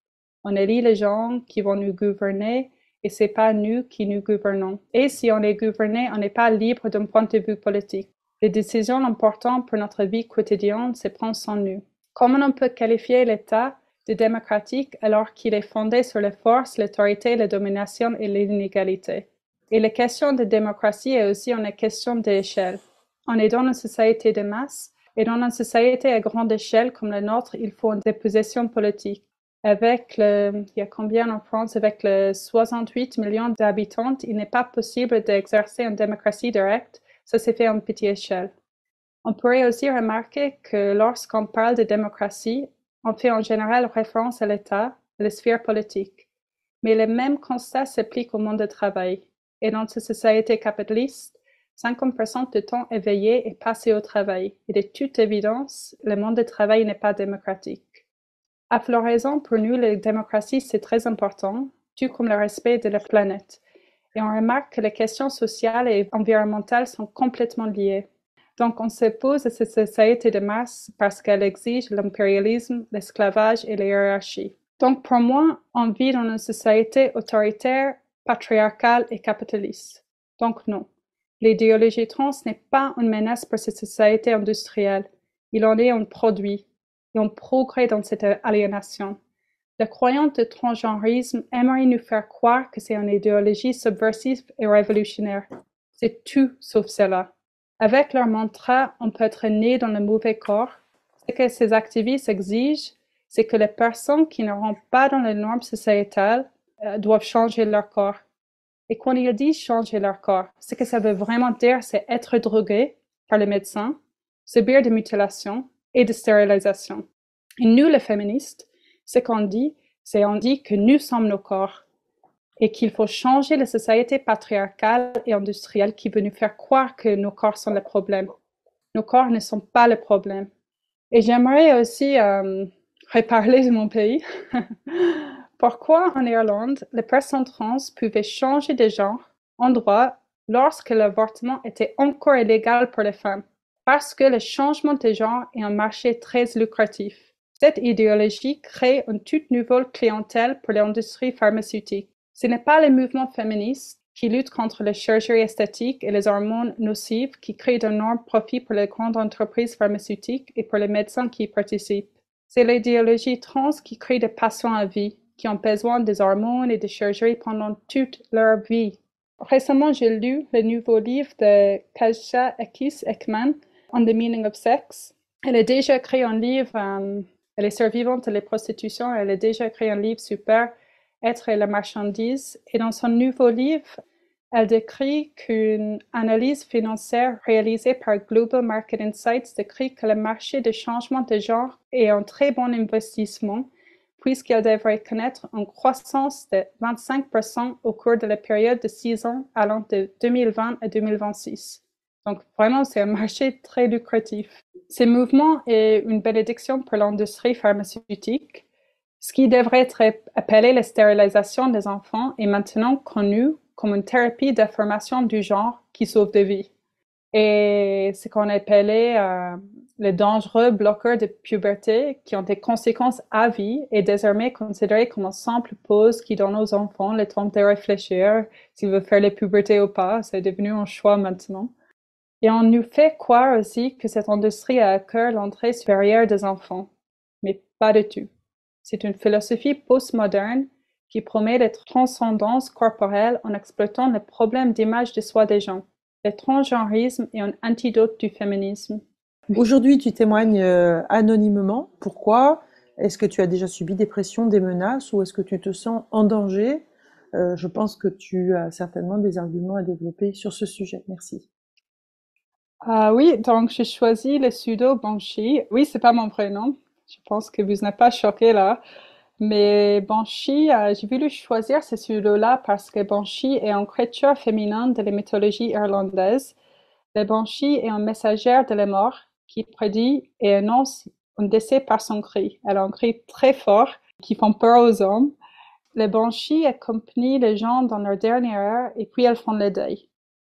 On élit les gens qui vont nous gouverner, et c'est pas nous qui nous gouvernons. Et si on est gouverné, on n'est pas libre d'un point de vue politique. Les décisions importantes pour notre vie quotidienne se prennent sans nous. Comment on peut qualifier l'État de démocratique alors qu'il est fondé sur les forces, l'autorité, la domination et l'inégalité? Et la question de démocratie est aussi une question d'échelle. On est dans une société de masse, et dans une société à grande échelle comme la nôtre, il faut une dépossession politique. Avec le, il y a combien en France, avec les soixante-huit millions d'habitants, il n'est pas possible d'exercer une démocratie directe, ça s'est fait à une petite échelle. On pourrait aussi remarquer que lorsqu'on parle de démocratie, on fait en général référence à l'État, à la sphère politique. Mais le même constat s'applique au monde du travail. Et dans cette société capitaliste, cinquante pour cent du temps éveillé est passé au travail. Et de toute évidence, le monde du travail n'est pas démocratique. À Floraison, pour nous, la démocratie, c'est très important, tout comme le respect de la planète. Et on remarque que les questions sociales et environnementales sont complètement liées. Donc, on s'oppose à cette société de masse parce qu'elle exige l'impérialisme, l'esclavage et les hiérarchies. Donc, pour moi, on vit dans une société autoritaire, patriarcale et capitaliste. Donc non, l'idéologie trans n'est pas une menace pour cette société industrielle. Il en est un produit, et un progrès dans cette aliénation. Les croyants de transgenrisme aimeraient nous faire croire que c'est une idéologie subversive et révolutionnaire. C'est tout sauf cela. Avec leur mantra « on peut être né dans le mauvais corps », ce que ces activistes exigent, c'est que les personnes qui ne rentrent pas dans les normes sociétales euh, doivent changer leur corps. Et quand ils disent changer leur corps, ce que ça veut vraiment dire, c'est être drogué par les médecins, subir des mutilations et des stérilisations. Et nous, les féministes, ce qu'on dit, c'est on dit que nous sommes nos corps et qu'il faut changer la société patriarcale et industrielle qui veut nous faire croire que nos corps sont le problème. Nos corps ne sont pas le problème. Et j'aimerais aussi euh, reparler de mon pays. Pourquoi en Irlande, les personnes trans pouvaient changer de genre en droit lorsque l'avortement était encore illégal pour les femmes? Parce que le changement de genre est un marché très lucratif. Cette idéologie crée une toute nouvelle clientèle pour l'industrie pharmaceutique. Ce n'est pas les mouvements féministes qui luttent contre les chirurgies esthétiques et les hormones nocives qui créent d'énormes profits pour les grandes entreprises pharmaceutiques et pour les médecins qui y participent. C'est l'idéologie trans qui crée des patients à vie, qui ont besoin des hormones et des chirurgies pendant toute leur vie. Récemment, j'ai lu le nouveau livre de Kajsa Ekis Ekman, On the Meaning of Sex. Elle a déjà créé un livre... Um, Elle est survivante de la prostitution, elle a déjà écrit un livre super, Être et la marchandise. Et dans son nouveau livre, elle décrit qu'une analyse financière réalisée par Global Market Insights décrit que le marché de changement de genre est un très bon investissement, puisqu'il devrait connaître une croissance de vingt-cinq pour cent au cours de la période de six ans allant de deux mille vingt à deux mille vingt-six. Donc vraiment, c'est un marché très lucratif. Ce mouvement est une bénédiction pour l'industrie pharmaceutique. Ce qui devrait être appelé la stérilisation des enfants est maintenant connu comme une thérapie d'affirmation du genre qui sauve des vies. Et ce qu'on appelait euh, les dangereux bloqueurs de puberté qui ont des conséquences à vie est désormais considéré comme une simple pause qui donne aux enfants le temps de réfléchir s'ils veulent faire la puberté ou pas. C'est devenu un choix maintenant. Et on nous fait croire aussi que cette industrie a à cœur l'entrée supérieure des enfants, mais pas du tout. C'est une philosophie postmoderne qui promet la transcendance corporelle en exploitant le problème d'image de soi des gens. Le transgenrisme est un antidote du féminisme. Oui. Aujourd'hui, tu témoignes euh, anonymement. Pourquoi? Est-ce que tu as déjà subi des pressions, des menaces, ou est-ce que tu te sens en danger? euh, Je pense que tu as certainement des arguments à développer sur ce sujet. Merci. Ah euh, oui, donc j'ai choisi le pseudo Banshee. Oui, c'est pas mon prénom. Je pense que vous n'êtes pas choqués là. Mais Banshee, euh, j'ai voulu choisir ce pseudo-là parce que Banshee est une créature féminine de la mythologie irlandaise. Le Banshee est un messager de la mort qui prédit et annonce un décès par son cri. Elle a un cri très fort qui fait peur aux hommes. Les banshees accompagnent les gens dans leur dernière heure et puis elles font le deuil.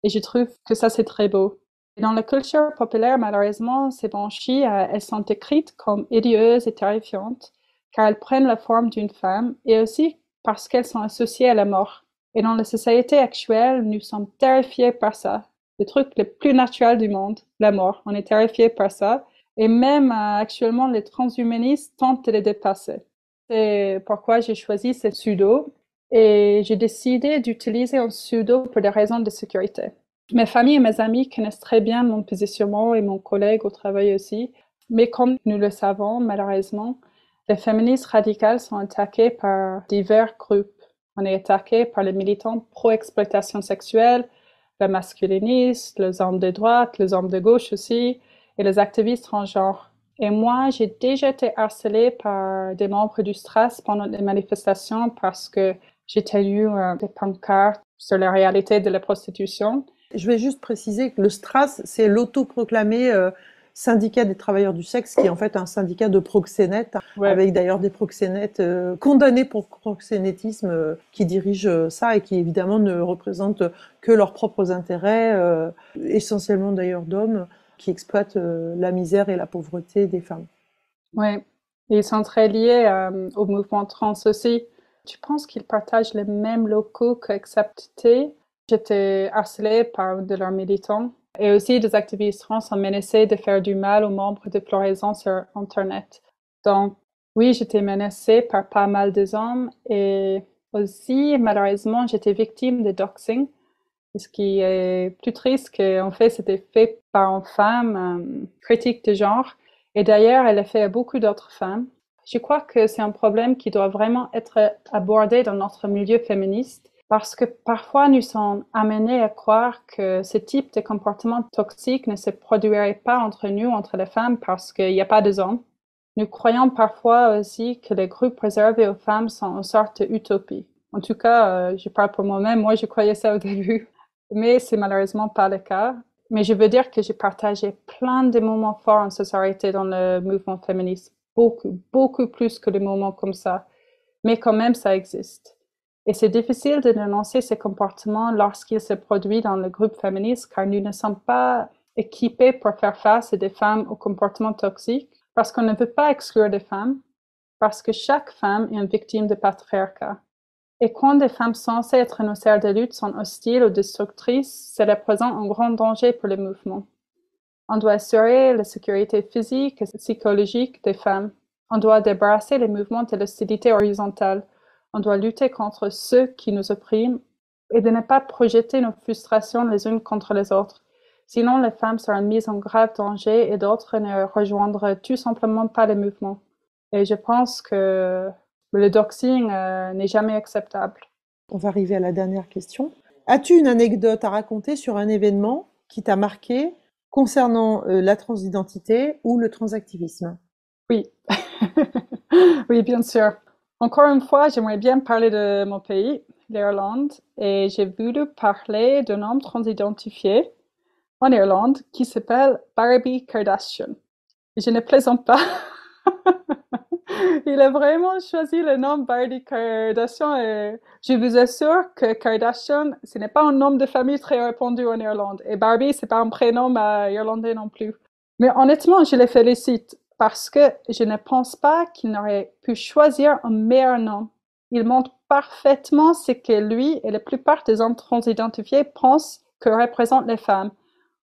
Et je trouve que ça, c'est très beau. Dans la culture populaire, malheureusement, ces banshees, elles sont décrites comme hideeuses et terrifiantes car elles prennent la forme d'une femme et aussi parce qu'elles sont associées à la mort. Et dans la société actuelle, nous sommes terrifiés par ça. Le truc le plus naturel du monde, la mort. On est terrifiés par ça. Et même euh, actuellement, les transhumanistes tentent de les dépasser. C'est pourquoi j'ai choisi ce pseudo et j'ai décidé d'utiliser un pseudo pour des raisons de sécurité. Mes familles et mes amis connaissent très bien mon positionnement et mon collègue au travail aussi. Mais comme nous le savons, malheureusement, les féministes radicales sont attaquées par divers groupes. On est attaqué par les militants pro-exploitation sexuelle, les masculinistes, les hommes de droite, les hommes de gauche aussi, et les activistes transgenres. Et moi, j'ai déjà été harcelée par des membres du STRAS pendant des manifestations parce que j'ai eu euh, des pancartes sur la réalité de la prostitution. Je vais juste préciser que le STRAS, c'est l'autoproclamé euh, syndicat des travailleurs du sexe, qui est en fait un syndicat de proxénètes, ouais. Avec d'ailleurs des proxénètes euh, condamnés pour proxénétisme euh, qui dirigent euh, ça et qui évidemment ne représentent que leurs propres intérêts, euh, essentiellement d'ailleurs d'hommes, qui exploitent euh, la misère et la pauvreté des femmes. Oui, ils sont très liés euh, au mouvement trans aussi. Tu penses qu'ils partagent les mêmes locaux qu'Accepté? J'étais harcelée par de leurs militants et aussi des activistes trans ont menacé de faire du mal aux membres de Floraison sur Internet. Donc oui, j'étais menacée par pas mal des hommes et aussi malheureusement j'étais victime de doxing. Ce qui est plus triste, qu'en fait, c'était fait par une femme euh, critique de genre. Et d'ailleurs, elle l'a fait à beaucoup d'autres femmes. Je crois que c'est un problème qui doit vraiment être abordé dans notre milieu féministe, parce que parfois, nous sommes amenés à croire que ce type de comportement toxique ne se produirait pas entre nous, entre les femmes, parce qu'il n'y a pas d'hommes. Nous croyons parfois aussi que les groupes réservés aux femmes sont une sorte d'utopie. En tout cas, euh, je parle pour moi-même, moi, je croyais ça au début. Mais c'est malheureusement pas le cas. Mais je veux dire que j'ai partagé plein de moments forts en société dans le mouvement féministe. Beaucoup, beaucoup plus que des moments comme ça. Mais quand même, ça existe. Et c'est difficile de dénoncer ces comportements lorsqu'ils se produisent dans le groupe féministe, car nous ne sommes pas équipés pour faire face à des femmes aux comportements toxiques, parce qu'on ne veut pas exclure des femmes, parce que chaque femme est une victime de patriarcat. Et quand des femmes censées être nos sœurs de lutte sont hostiles ou destructrices, cela présente un grand danger pour le mouvement. On doit assurer la sécurité physique et psychologique des femmes. On doit débarrasser les mouvements de l'hostilité horizontale. On doit lutter contre ceux qui nous oppriment et de ne pas projeter nos frustrations les unes contre les autres. Sinon, les femmes seront mises en grave danger et d'autres ne rejoindront tout simplement pas le mouvement. Et je pense que le doxing euh, n'est jamais acceptable. On va arriver à la dernière question. As-tu une anecdote à raconter sur un événement qui t'a marqué concernant euh, la transidentité ou le transactivisme? Oui, oui, bien sûr. Encore une fois, j'aimerais bien parler de mon pays, l'Irlande, et j'ai voulu parler d'un homme transidentifié en Irlande qui s'appelle Barbie Kardashian. Et je ne plaisante pas. Il a vraiment choisi le nom Barbie Kardashian et je vous assure que Kardashian, ce n'est pas un nom de famille très répandu en Irlande. Et Barbie, ce n'est pas un prénom irlandais non plus. Mais honnêtement, je les félicite parce que je ne pense pas qu'il n'aurait pu choisir un meilleur nom. Il montre parfaitement ce que lui et la plupart des hommes transidentifiés pensent que représentent les femmes.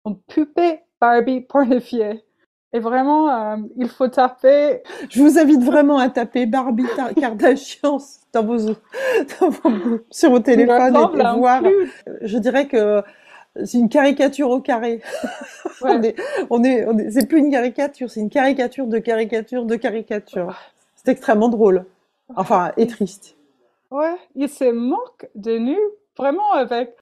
Une poupée Barbie pornifiée. Et vraiment, euh, il faut taper. Je vous invite vraiment à taper Barbie Kardashian dans vos, dans vos, sur vos téléphones et voir. Plus. Je dirais que c'est une caricature au carré. on est, on est, on est, c'est plus une caricature, c'est une caricature de caricature de caricature. C'est extrêmement drôle, enfin, et triste. Ouais, il se moque de nous, vraiment avec,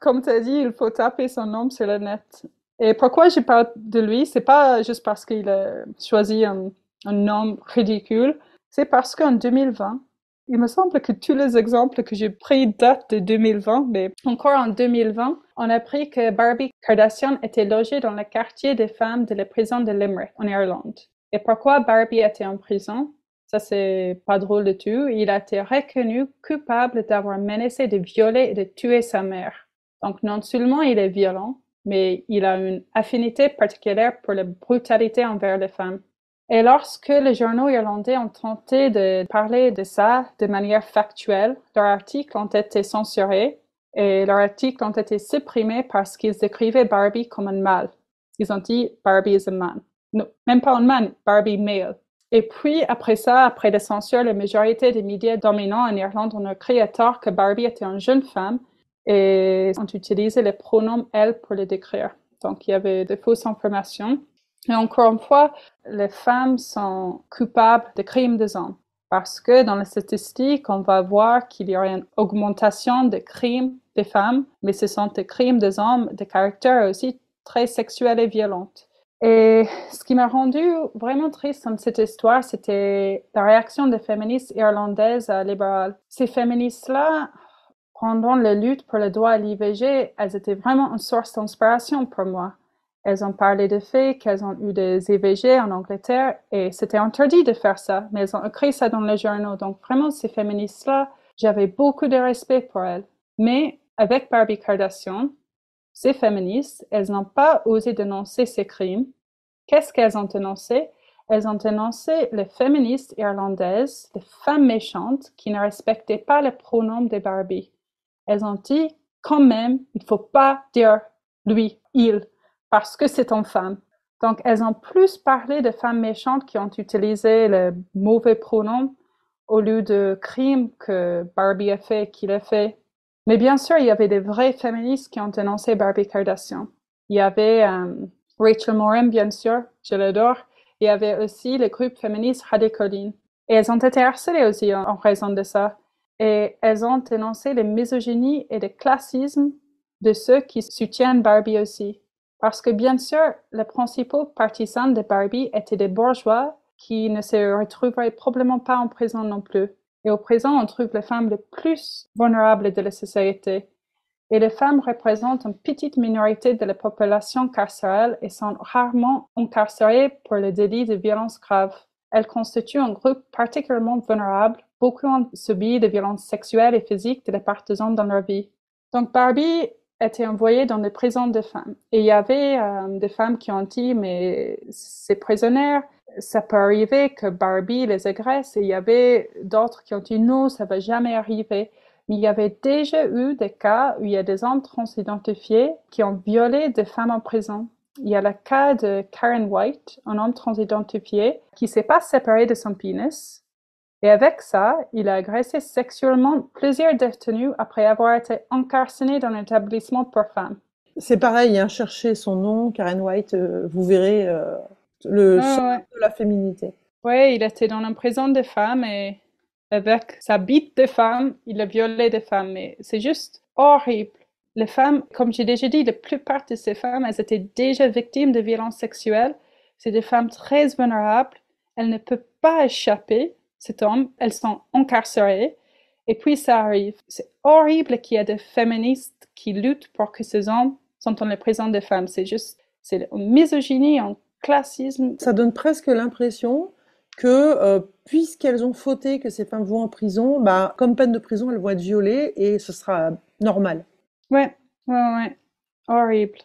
comme tu as dit, il faut taper son nom sur le net. Et pourquoi je parle de lui, c'est pas juste parce qu'il a choisi un, un nom ridicule, c'est parce qu'en deux mille vingt, il me semble que tous les exemples que j'ai pris datent de deux mille vingt, mais encore en deux mille vingt, on a appris que Barbie Kardashian était logée dans le quartier des femmes de la prison de Limerick, en Irlande. Et pourquoi Barbie était en prison? Ça, c'est pas drôle du tout. Il a été reconnu coupable d'avoir menacé de violer et de tuer sa mère. Donc, non seulement il est violent, mais il a une affinité particulière pour la brutalité envers les femmes. Et lorsque les journaux irlandais ont tenté de parler de ça de manière factuelle, leurs articles ont été censurés et leurs articles ont été supprimés parce qu'ils décrivaient Barbie comme un mâle. Ils ont dit « Barbie is a man ». Non, même pas un man, Barbie male. Et puis, après ça, après la censure, la majorité des médias dominants en Irlande ont écrit à tort que Barbie était une jeune femme et ont utilisé le pronom « elle » pour le décrire. Donc, il y avait de fausses informations. Et encore une fois, les femmes sont coupables de crimes des hommes parce que dans les statistiques, on va voir qu'il y a une augmentation des crimes des femmes, mais ce sont des crimes des hommes de caractère aussi très sexuel et violent. Et ce qui m'a rendu vraiment triste dans cette histoire, c'était la réaction des féministes irlandaises libérales. Ces féministes-là, pendant la lutte pour le droit à l'I V G, elles étaient vraiment une source d'inspiration pour moi. Elles ont parlé de fait qu'elles ont eu des I V G en Angleterre et c'était interdit de faire ça, mais elles ont écrit ça dans les journaux. Donc vraiment, ces féministes-là, j'avais beaucoup de respect pour elles. Mais avec Barbie Kardashian, ces féministes, elles n'ont pas osé dénoncer ces crimes. Qu'est-ce qu'elles ont dénoncé? Elles ont dénoncé les féministes irlandaises, les femmes méchantes qui ne respectaient pas les pronoms des Barbie. Elles ont dit, quand même, il ne faut pas dire lui, il, parce que c'est une femme. Donc, elles ont plus parlé de femmes méchantes qui ont utilisé le mauvais pronom au lieu de crimes que Barbie a fait, qu'il a fait. Mais bien sûr, il y avait des vrais féministes qui ont dénoncé Barbie Kardashian. Il y avait euh, Rachel Moran, bien sûr, je l'adore. Il y avait aussi le groupe féministe Radicaline. Et elles ont été harcelées aussi en, en raison de ça. Et elles ont dénoncé les misogynies et le classisme de ceux qui soutiennent Barbie aussi. Parce que bien sûr, les principaux partisans de Barbie étaient des bourgeois qui ne se retrouveraient probablement pas en prison non plus. Et au présent, on trouve les femmes les plus vulnérables de la société. Et les femmes représentent une petite minorité de la population carcérale et sont rarement incarcérées pour les délits de violence grave. Elles constituent un groupe particulièrement vulnérable. Beaucoup ont subi des violences sexuelles et physiques de la part des hommes dans leur vie. Donc Barbie étaient envoyées dans des prisons de femmes. Et il y avait euh, des femmes qui ont dit, mais ces prisonnières, ça peut arriver que Barbie les agresse. Et il y avait d'autres qui ont dit, non, ça ne va jamais arriver. Mais il y avait déjà eu des cas où il y a des hommes transidentifiés qui ont violé des femmes en prison. Il y a le cas de Karen White, un homme transidentifié, qui ne s'est pas séparé de son pénis. Et avec ça, il a agressé sexuellement plusieurs détenus après avoir été incarcéré dans un établissement pour femmes. C'est pareil, hein, cherchez son nom, Karen White, euh, vous verrez euh, le ah, sens ouais. de la féminité. Oui, il était dans une prison de femmes et avec sa bite de femme, il a violé des femmes. Mais c'est juste horrible. Les femmes, comme j'ai déjà dit, la plupart de ces femmes, elles étaient déjà victimes de violences sexuelles. C'est des femmes très vulnérables. Elles ne peuvent pas échapper. Cet homme, elles sont incarcérées, et puis ça arrive. C'est horrible qu'il y ait des féministes qui luttent pour que ces hommes sont dans les prisons des femmes. C'est juste, c'est une misogynie, un classisme. Ça donne presque l'impression que, euh, puisqu'elles ont fauté, que ces femmes vont en prison, bah, comme peine de prison, elles vont être violées, et ce sera normal. Ouais, ouais, ouais, horrible.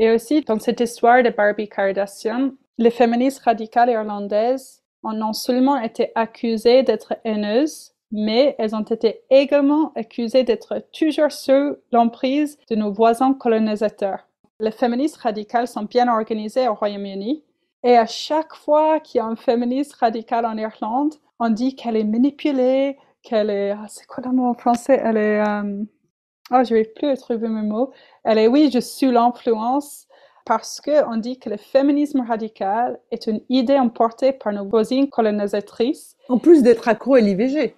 Et aussi, dans cette histoire de Barbie Kardashian, les féministes radicales irlandaises ont non seulement été accusées d'être haineuses, mais elles ont été également accusées d'être toujours sous l'emprise de nos voisins colonisateurs. Les féministes radicales sont bien organisées au Royaume-Uni, et à chaque fois qu'il y a une féministe radicale en Irlande, on dit qu'elle est manipulée, qu'elle est... Oh, c'est quoi le mot en français? Elle est... Euh... Oh, je n'arrive plus à trouver mes mots. Elle est, oui, je suis sous l'influence. parce qu'on dit que le féminisme radical est une idée emportée par nos voisines colonisatrices. En plus d'être accro à l'I V G.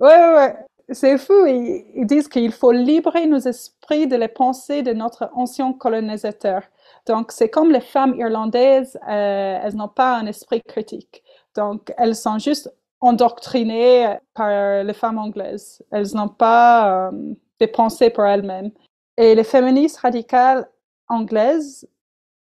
Ouais, ouais, ouais. C'est fou, ils, ils disent qu'il faut libérer nos esprits de la pensée de notre ancien colonisateur. Donc, c'est comme les femmes irlandaises, euh, elles n'ont pas un esprit critique. Donc, elles sont juste endoctrinées par les femmes anglaises. Elles n'ont pas euh, des pensées pour elles-mêmes. Et les féministes radicales anglaises,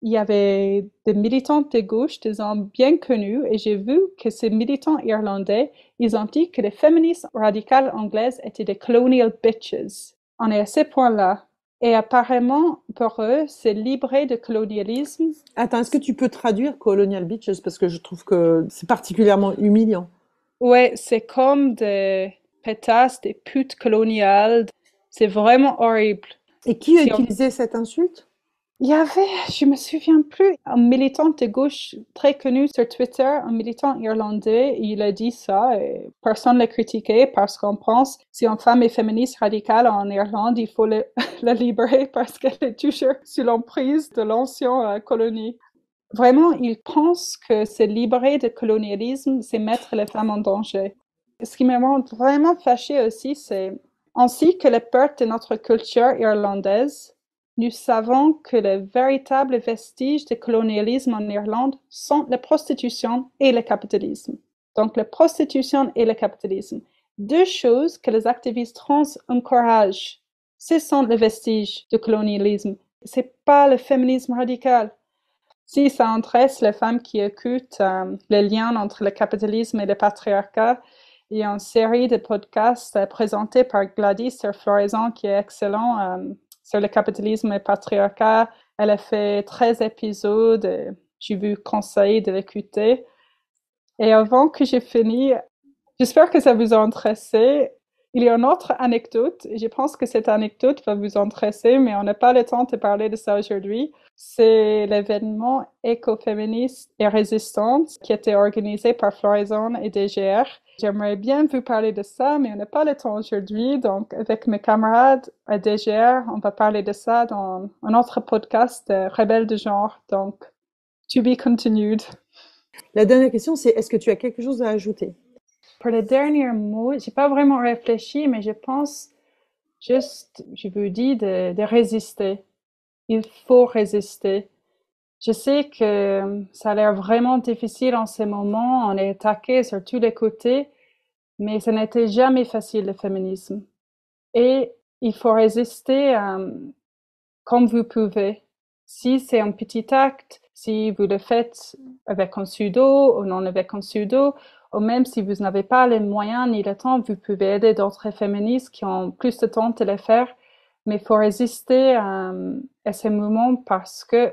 il y avait des militantes de gauche, des hommes bien connus, et j'ai vu que ces militants irlandais, ils ont dit que les féministes radicales anglaises étaient des colonial bitches. On est à ce point-là. Et apparemment, pour eux, c'est libéré de colonialisme. Attends, est-ce que tu peux traduire colonial bitches? Parce que je trouve que c'est particulièrement humiliant. Ouais, c'est comme des pétasses, des putes coloniales. C'est vraiment horrible. Et qui a si utilisé on... cette insulte? Il y avait, je me souviens plus, un militant de gauche très connu sur Twitter, un militant irlandais, il a dit ça et personne ne l'a critiqué parce qu'on pense si une femme est féministe radicale en Irlande, il faut le, la libérer parce qu'elle est toujours sous l'emprise de l'ancienne euh, colonie. Vraiment, ils pensent que se libérer de colonialisme, c'est mettre les femmes en danger. Ce qui me rend vraiment fâchée aussi, c'est ainsi que les peurs de notre culture irlandaise, nous savons que les véritables vestiges du colonialisme en Irlande sont la prostitution et le capitalisme. Donc, la prostitution et le capitalisme. Deux choses que les activistes trans encouragent. Ce sont les vestiges du colonialisme. Ce n'est pas le féminisme radical. Si ça intéresse les femmes qui écoutent euh, les liens entre le capitalisme et le patriarcat, il y a une série de podcasts euh, présentés par Gladys sur Floraison qui est excellent. Euh, Sur le capitalisme et le patriarcat, elle a fait treize épisodes, j'ai vu conseiller de l'écouter. Et avant que j'ai fini, j'espère que ça vous a intéressé. Il y a une autre anecdote, je pense que cette anecdote va vous intéresser, mais on n'a pas le temps de parler de ça aujourd'hui. C'est l'événement écoféministe et résistance qui était organisé par Floraison et D G R. J'aimerais bien vous parler de ça, mais on n'a pas le temps aujourd'hui. Donc, avec mes camarades à D G R, on va parler de ça dans un autre podcast, Rebelles du genre. Donc, to be continued. La dernière question, c'est est-ce que tu as quelque chose à ajouter? Pour le dernier mot, j'ai pas vraiment réfléchi, mais je pense juste, je vous dis, de, de résister. Il faut résister. Je sais que ça a l'air vraiment difficile en ce moment, on est attaqué sur tous les côtés, mais ça n'était jamais facile le féminisme. Et il faut résister euh, comme vous pouvez. Si c'est un petit acte, si vous le faites avec un pseudo ou non avec un pseudo, ou même si vous n'avez pas les moyens ni le temps, vous pouvez aider d'autres féministes qui ont plus de temps de le faire, mais il faut résister euh, à ce moment parce que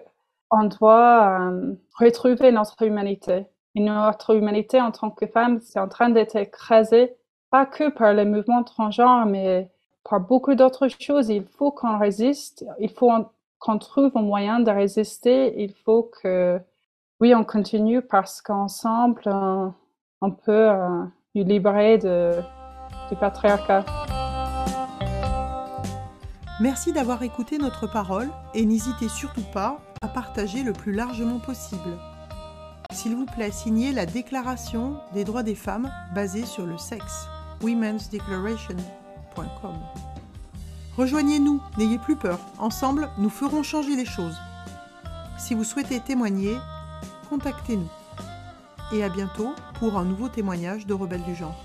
on doit euh, retrouver notre humanité. Et notre humanité en tant que femme, c'est en train d'être écrasée, pas que par les mouvements transgenres, mais par beaucoup d'autres choses. Il faut qu'on résiste, il faut qu'on trouve un moyen de résister, il faut que, oui, on continue parce qu'ensemble, on, on peut euh, nous libérer de, du patriarcat. Merci d'avoir écouté notre parole et n'hésitez surtout pas à partager le plus largement possible. S'il vous plaît, signez la Déclaration des droits des femmes basée sur le sexe, women's declaration dot com. Rejoignez-nous, n'ayez plus peur, ensemble nous ferons changer les choses. Si vous souhaitez témoigner, contactez-nous. Et à bientôt pour un nouveau témoignage de Rebelles du genre.